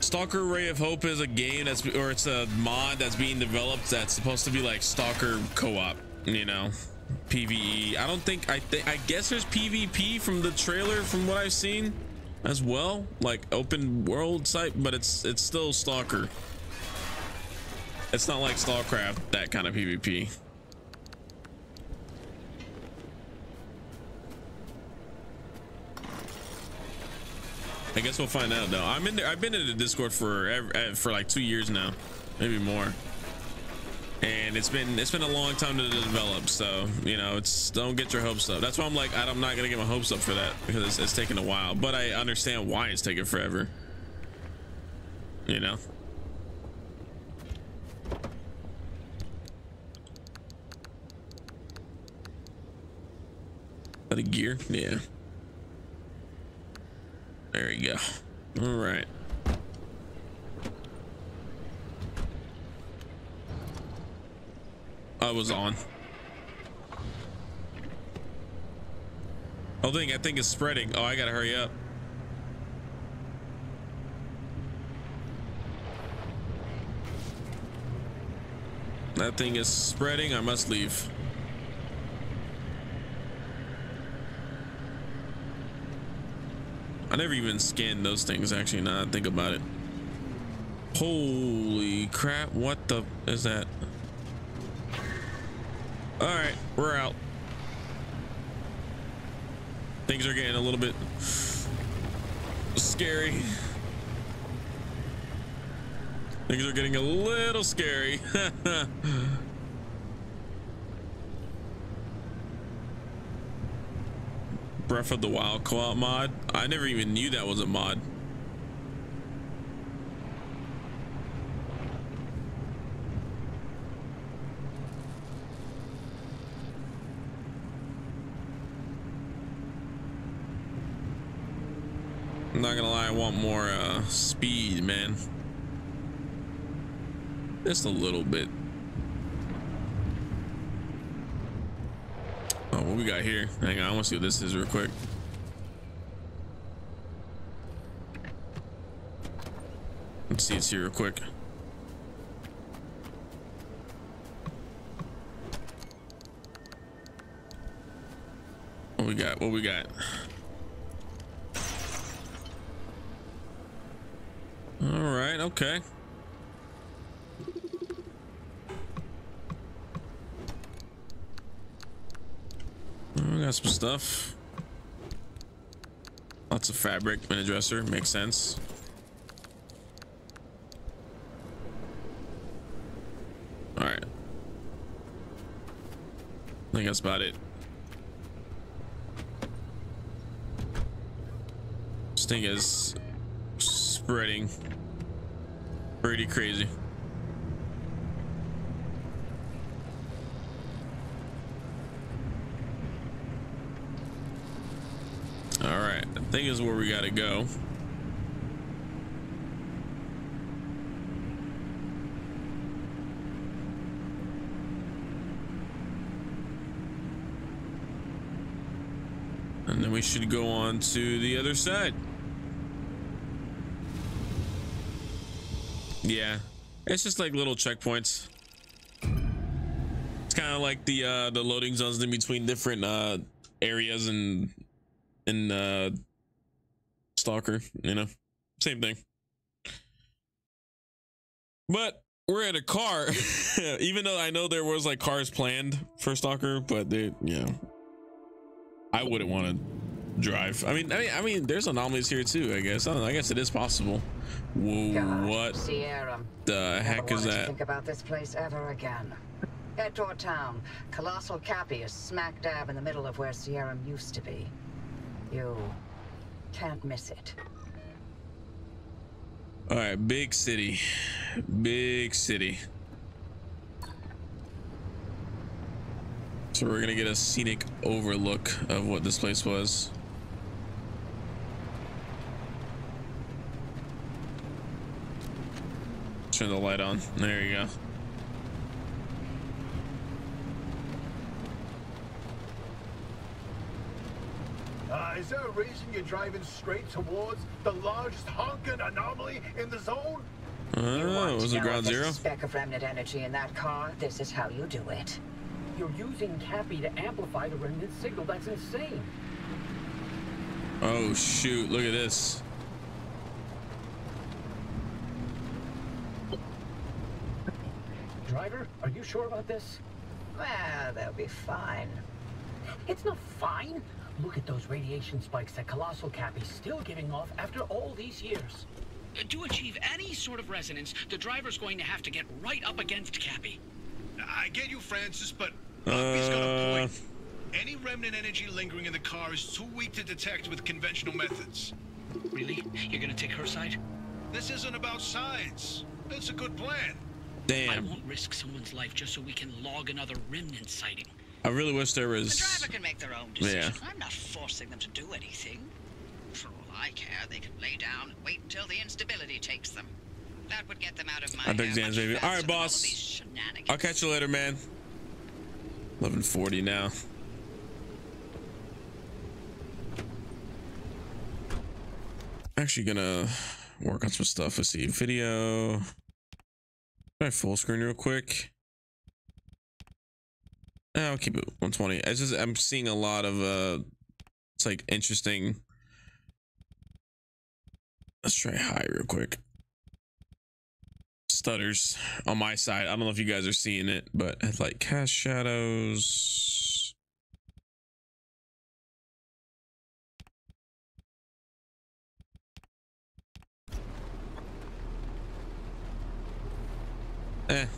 Stalker Ray of Hope is a game that's, or it's a mod that's being developed that's supposed to be like Stalker co-op, you know, PvE. I guess there's PvP from the trailer, from what I've seen as well, like open world site, but it's still Stalker. It's not like StarCraft, that kind of PvP. I guess we'll find out though. I'm in there. I've been in the Discord for like 2 years now, maybe more. And it's been a long time to develop. So, you know, it's, don't get your hopes up. That's why I'm like, I'm not going to get my hopes up for that, because it's taking a while, but I understand why it's taking forever, you know? Out of gear. Yeah. There we go. All right. I was on. I think it's spreading. Oh, I gotta hurry up. That thing is spreading. I must leave. I never even scanned those things, actually, now that I think about it. Holy crap, what the is that? All right, we're out. Things are getting a little bit scary. Things are getting a little scary. Breath of the Wild co-op mod. I never even knew that was a mod. I'm not gonna lie, I want more speed, man. Just a little bit. Oh, what we got here? Hang on, I wanna see what this is real quick. Let's see it's here real quick. What we got? What we got? All right, okay. We got some stuff. Lots of fabric and a dresser, makes sense. All right. I think that's about it. This thing is spreading pretty crazy. All right, I think is where we gotta go. And then we should go on to the other side. Yeah, it's just like little checkpoints. It's kind of like the loading zones in between different areas and Stalker, you know, same thing. But we're in a car, even though I know there was like cars planned for Stalker, but they, you know, I wouldn't want to drive. I mean, there's anomalies here too, I guess. I don't know, I guess it is possible. Whoa, God, what Sierra. The heck is that? Think about this place ever again. Head toward town. Colossal Cappy is smack dab in the middle of where Sierra used to be. You can't miss it. All right, big city, big city. So we're gonna get a scenic overlook of what this place was. Turn the light on. There you go. Is there a reason you're driving straight towards the largest honking anomaly in the zone? It was a ground zero. Speck of remnant energy in that car. This is how you do it. You're using Cappy to amplify the remnant signal. That's insane. Oh shoot! Look at this. Driver, are you sure about this? Well, they'll be fine. It's not fine. Look at those radiation spikes that Colossal Cappy's still giving off after all these years. To achieve any sort of resonance, the driver's going to have to get right up against Cappy. I get you, Francis, but Cappy's got a point. Any remnant energy lingering in the car is too weak to detect with conventional methods. Really? You're gonna take her side? This isn't about sides. It's a good plan. Damn. I won't risk someone's life just so we can log another remnant sighting. I really wish there was. The driver can make their own decision. Yeah. I'm not forcing them to do anything. For all I care, they can lay down and wait until the instability takes them. That would get them out of my baby. All right, boss. I'll catch you later, man. 11:40 now. Actually gonna work on some stuff. Let's see, video. Try full screen real quick. I'll keep it 120. It's just I'm seeing a lot of it's like interesting. Let's try high real quick. Stutters on my side. I don't know if you guys are seeing it, but it's like cast shadows.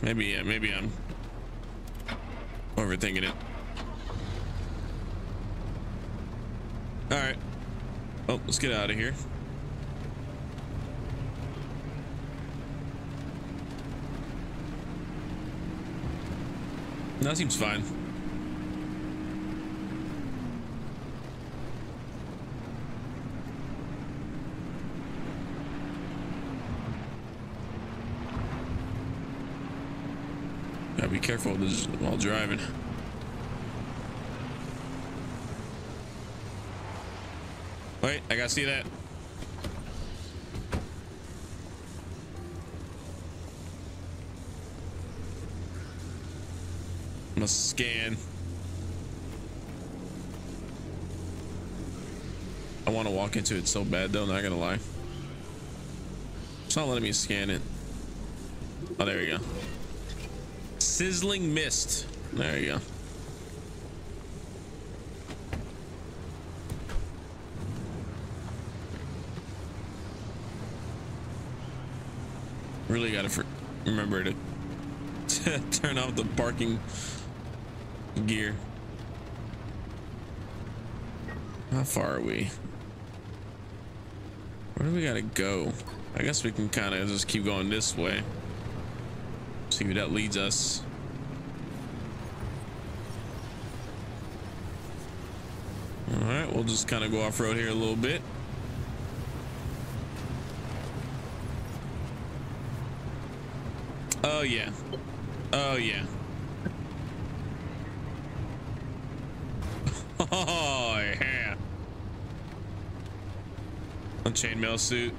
Maybe I'm overthinking it. All right. Oh, let's get out of here. That seems fine. Gotta be careful while driving. Wait, I gotta see that. I'm gonna scan. I want to walk into it so bad though, not gonna lie. It's not letting me scan it. Oh, there we go. Sizzling mist. There you go. Really gotta remember to turn off the parking gear. How far are we? Where do we gotta go? I guess we can kind of just keep going this way. See where that leads us. All right, we'll just kind of go off-road here a little bit. Oh yeah. Oh yeah. Oh yeah. A chainmail suit.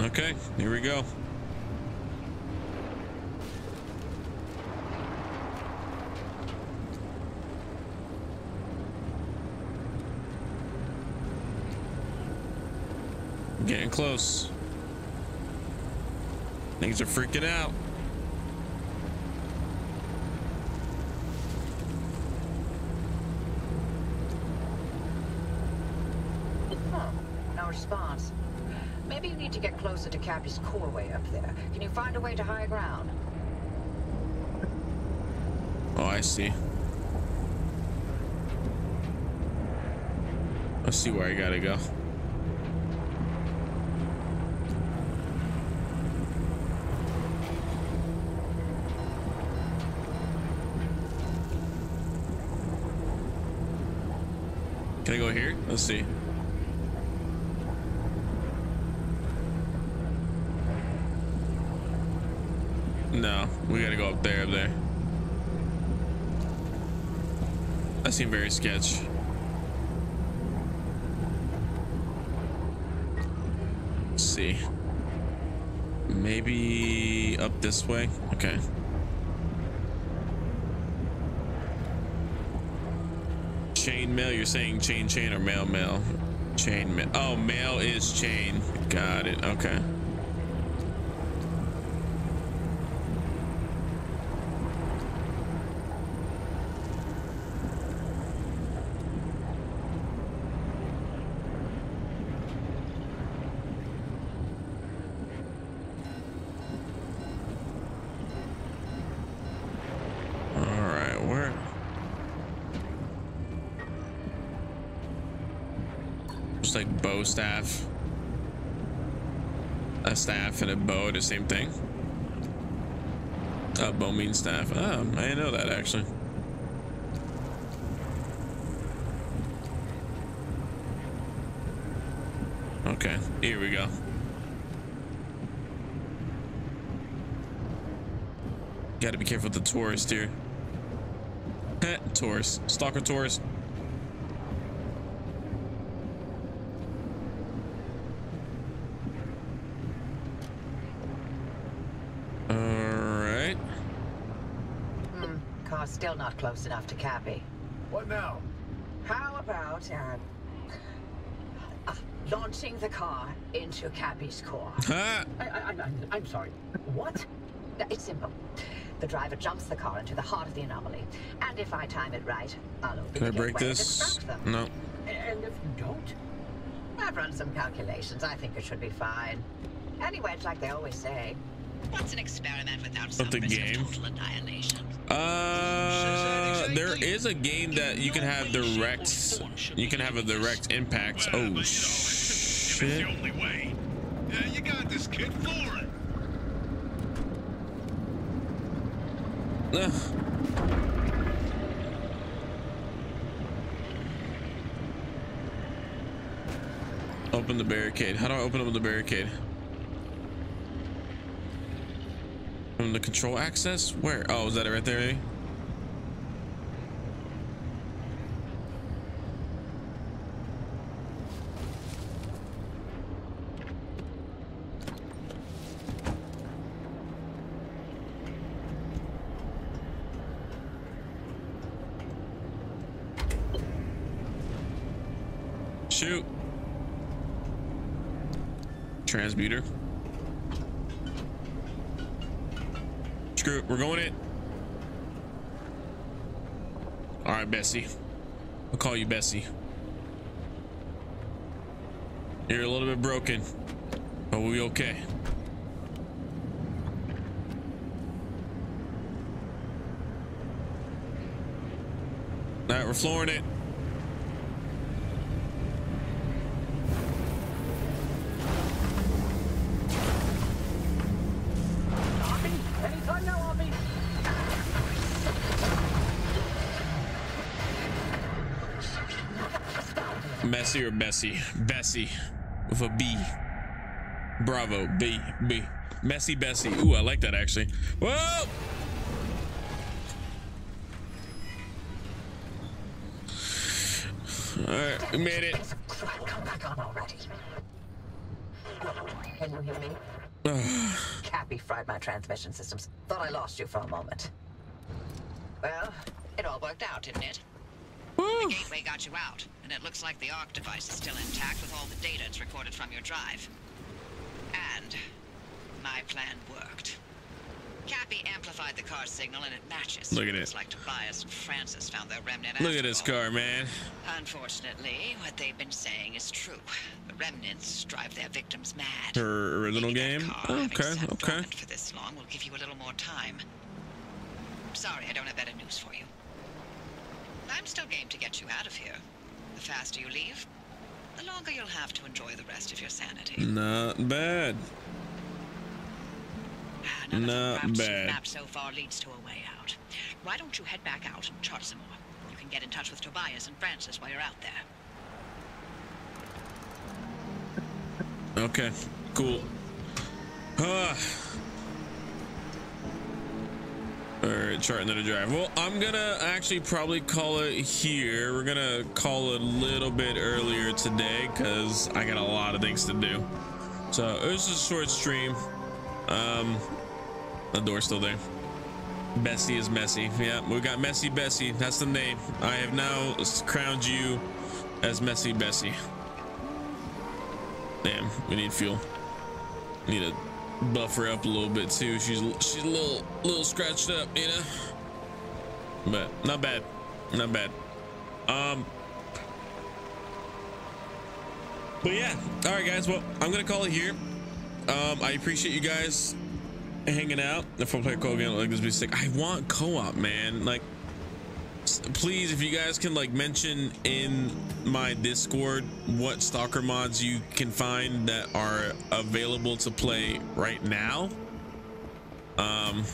Okay, here we go. Getting close. Things are freaking out. No response. Maybe you need to get closer to Cappy's core way up there. Can you find a way to higher ground? Oh, I see. I see where I gotta go. Can I go here? Let's see. No, we gotta go up there, That seemed very sketch. Let's see. Maybe up this way? Okay. Chain mail, you're saying chain chain or mail mail? Chain mail. Oh, mail is chain. Got it. Okay. Staff, a staff and a bow are the same thing. A bow means staff. Oh, I didn't know that actually. Okay, here we go. Gotta be careful with the tourist here. Tourist, stalker tourist. Still not close enough to Cappy. What now? How about launching the car into Cappy's core? I'm sorry. What? It's simple. The driver jumps the car into the heart of the anomaly, and if I time it right, I'll open Can I break this? No. And if you don't? I've run some calculations. I think it should be fine. Anyway, it's like they always say. What's an experiment without some risk of total annihilation? There is a game that you can have direct, you can have a direct impact. Oh shit! Yeah, you got this, kid. For it. Open the barricade. How do I open up the barricade? From the control access? Where? Oh, is that it right there? Eh? Shoot. Transmuter. Screw it, we're going in. All right, Bessie. I'll call you Bessie. You're a little bit broken, but we'll be okay. All right, we're flooring it. Bessie or Bessie? Bessie with a B. Bravo. B. B. Messy Bessie. Ooh, I like that actually. Whoa! Alright, we made it. Can you hear me? Cappy fried my transmission systems. Thought I lost you for a moment. Well, it all worked out, didn't it? The gateway got you out, and it looks like the ARC device is still intact with all the data it's recorded from your drive. And my plan worked. Cappy amplified the car signal, and it matches. Look at it. It's like Tobias and Francis found their remnant. Look at this car, man. Unfortunately, what they've been saying is true. The remnants drive their victims mad. Her original game. Okay, okay. For this long, we'll give you a little more time. I'm sorry, I don't have better news for you. I'm still game to get you out of here. The faster you leave, the longer you'll have to enjoy the rest of your sanity. Not bad. Not bad. Map so far leads to a way out. Why don't you head back out and chart some more? You can get in touch with Tobias and Francis while you're out there. Okay, cool. All right, charting the drive. Well, I'm gonna actually probably call it here. We're gonna call it a little bit earlier today because I got a lot of things to do. So it was a short stream. The door's still there. Bessie is messy. Yeah, we got Messy Bessie. That's the name. I have now crowned you as Messy Bessie. Damn, we need fuel. Need a buff her up a little bit too. She's a little scratched up, you know, but not bad, not bad. But yeah, all right guys, well, I'm gonna call it here. I appreciate you guys hanging out. If I play co-op again, like this would be sick. I want co-op, man. Like, please, if you guys can like mention in my Discord what Stalker mods you can find that are available to play right now, and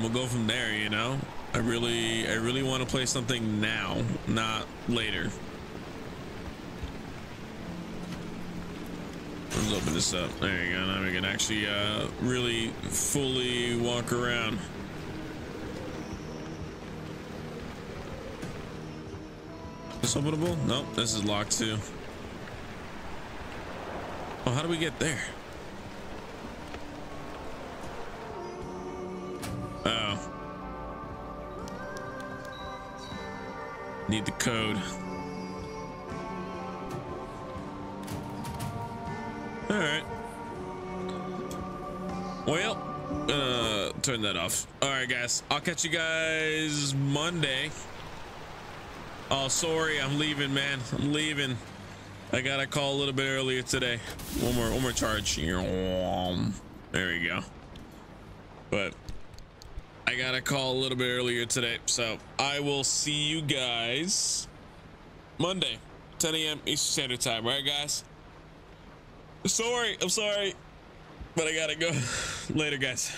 we'll go from there, you know. I really want to play something now, not later. Let's open this up. There you go. Now we can actually really fully walk around. Is this openable? Nope, this is locked too. Oh, how do we get there? Oh. Need the code. Alright. Well, turn that off. Alright guys, I'll catch you guys Monday. Oh, sorry, I'm leaving, man. I'm leaving. I gotta call a little bit earlier today. One more charge. There we go. But I got a call a little bit earlier today, so I will see you guys Monday, 10 a.m. Eastern Standard Time, right, guys? I'm sorry, but I gotta go. Later, guys.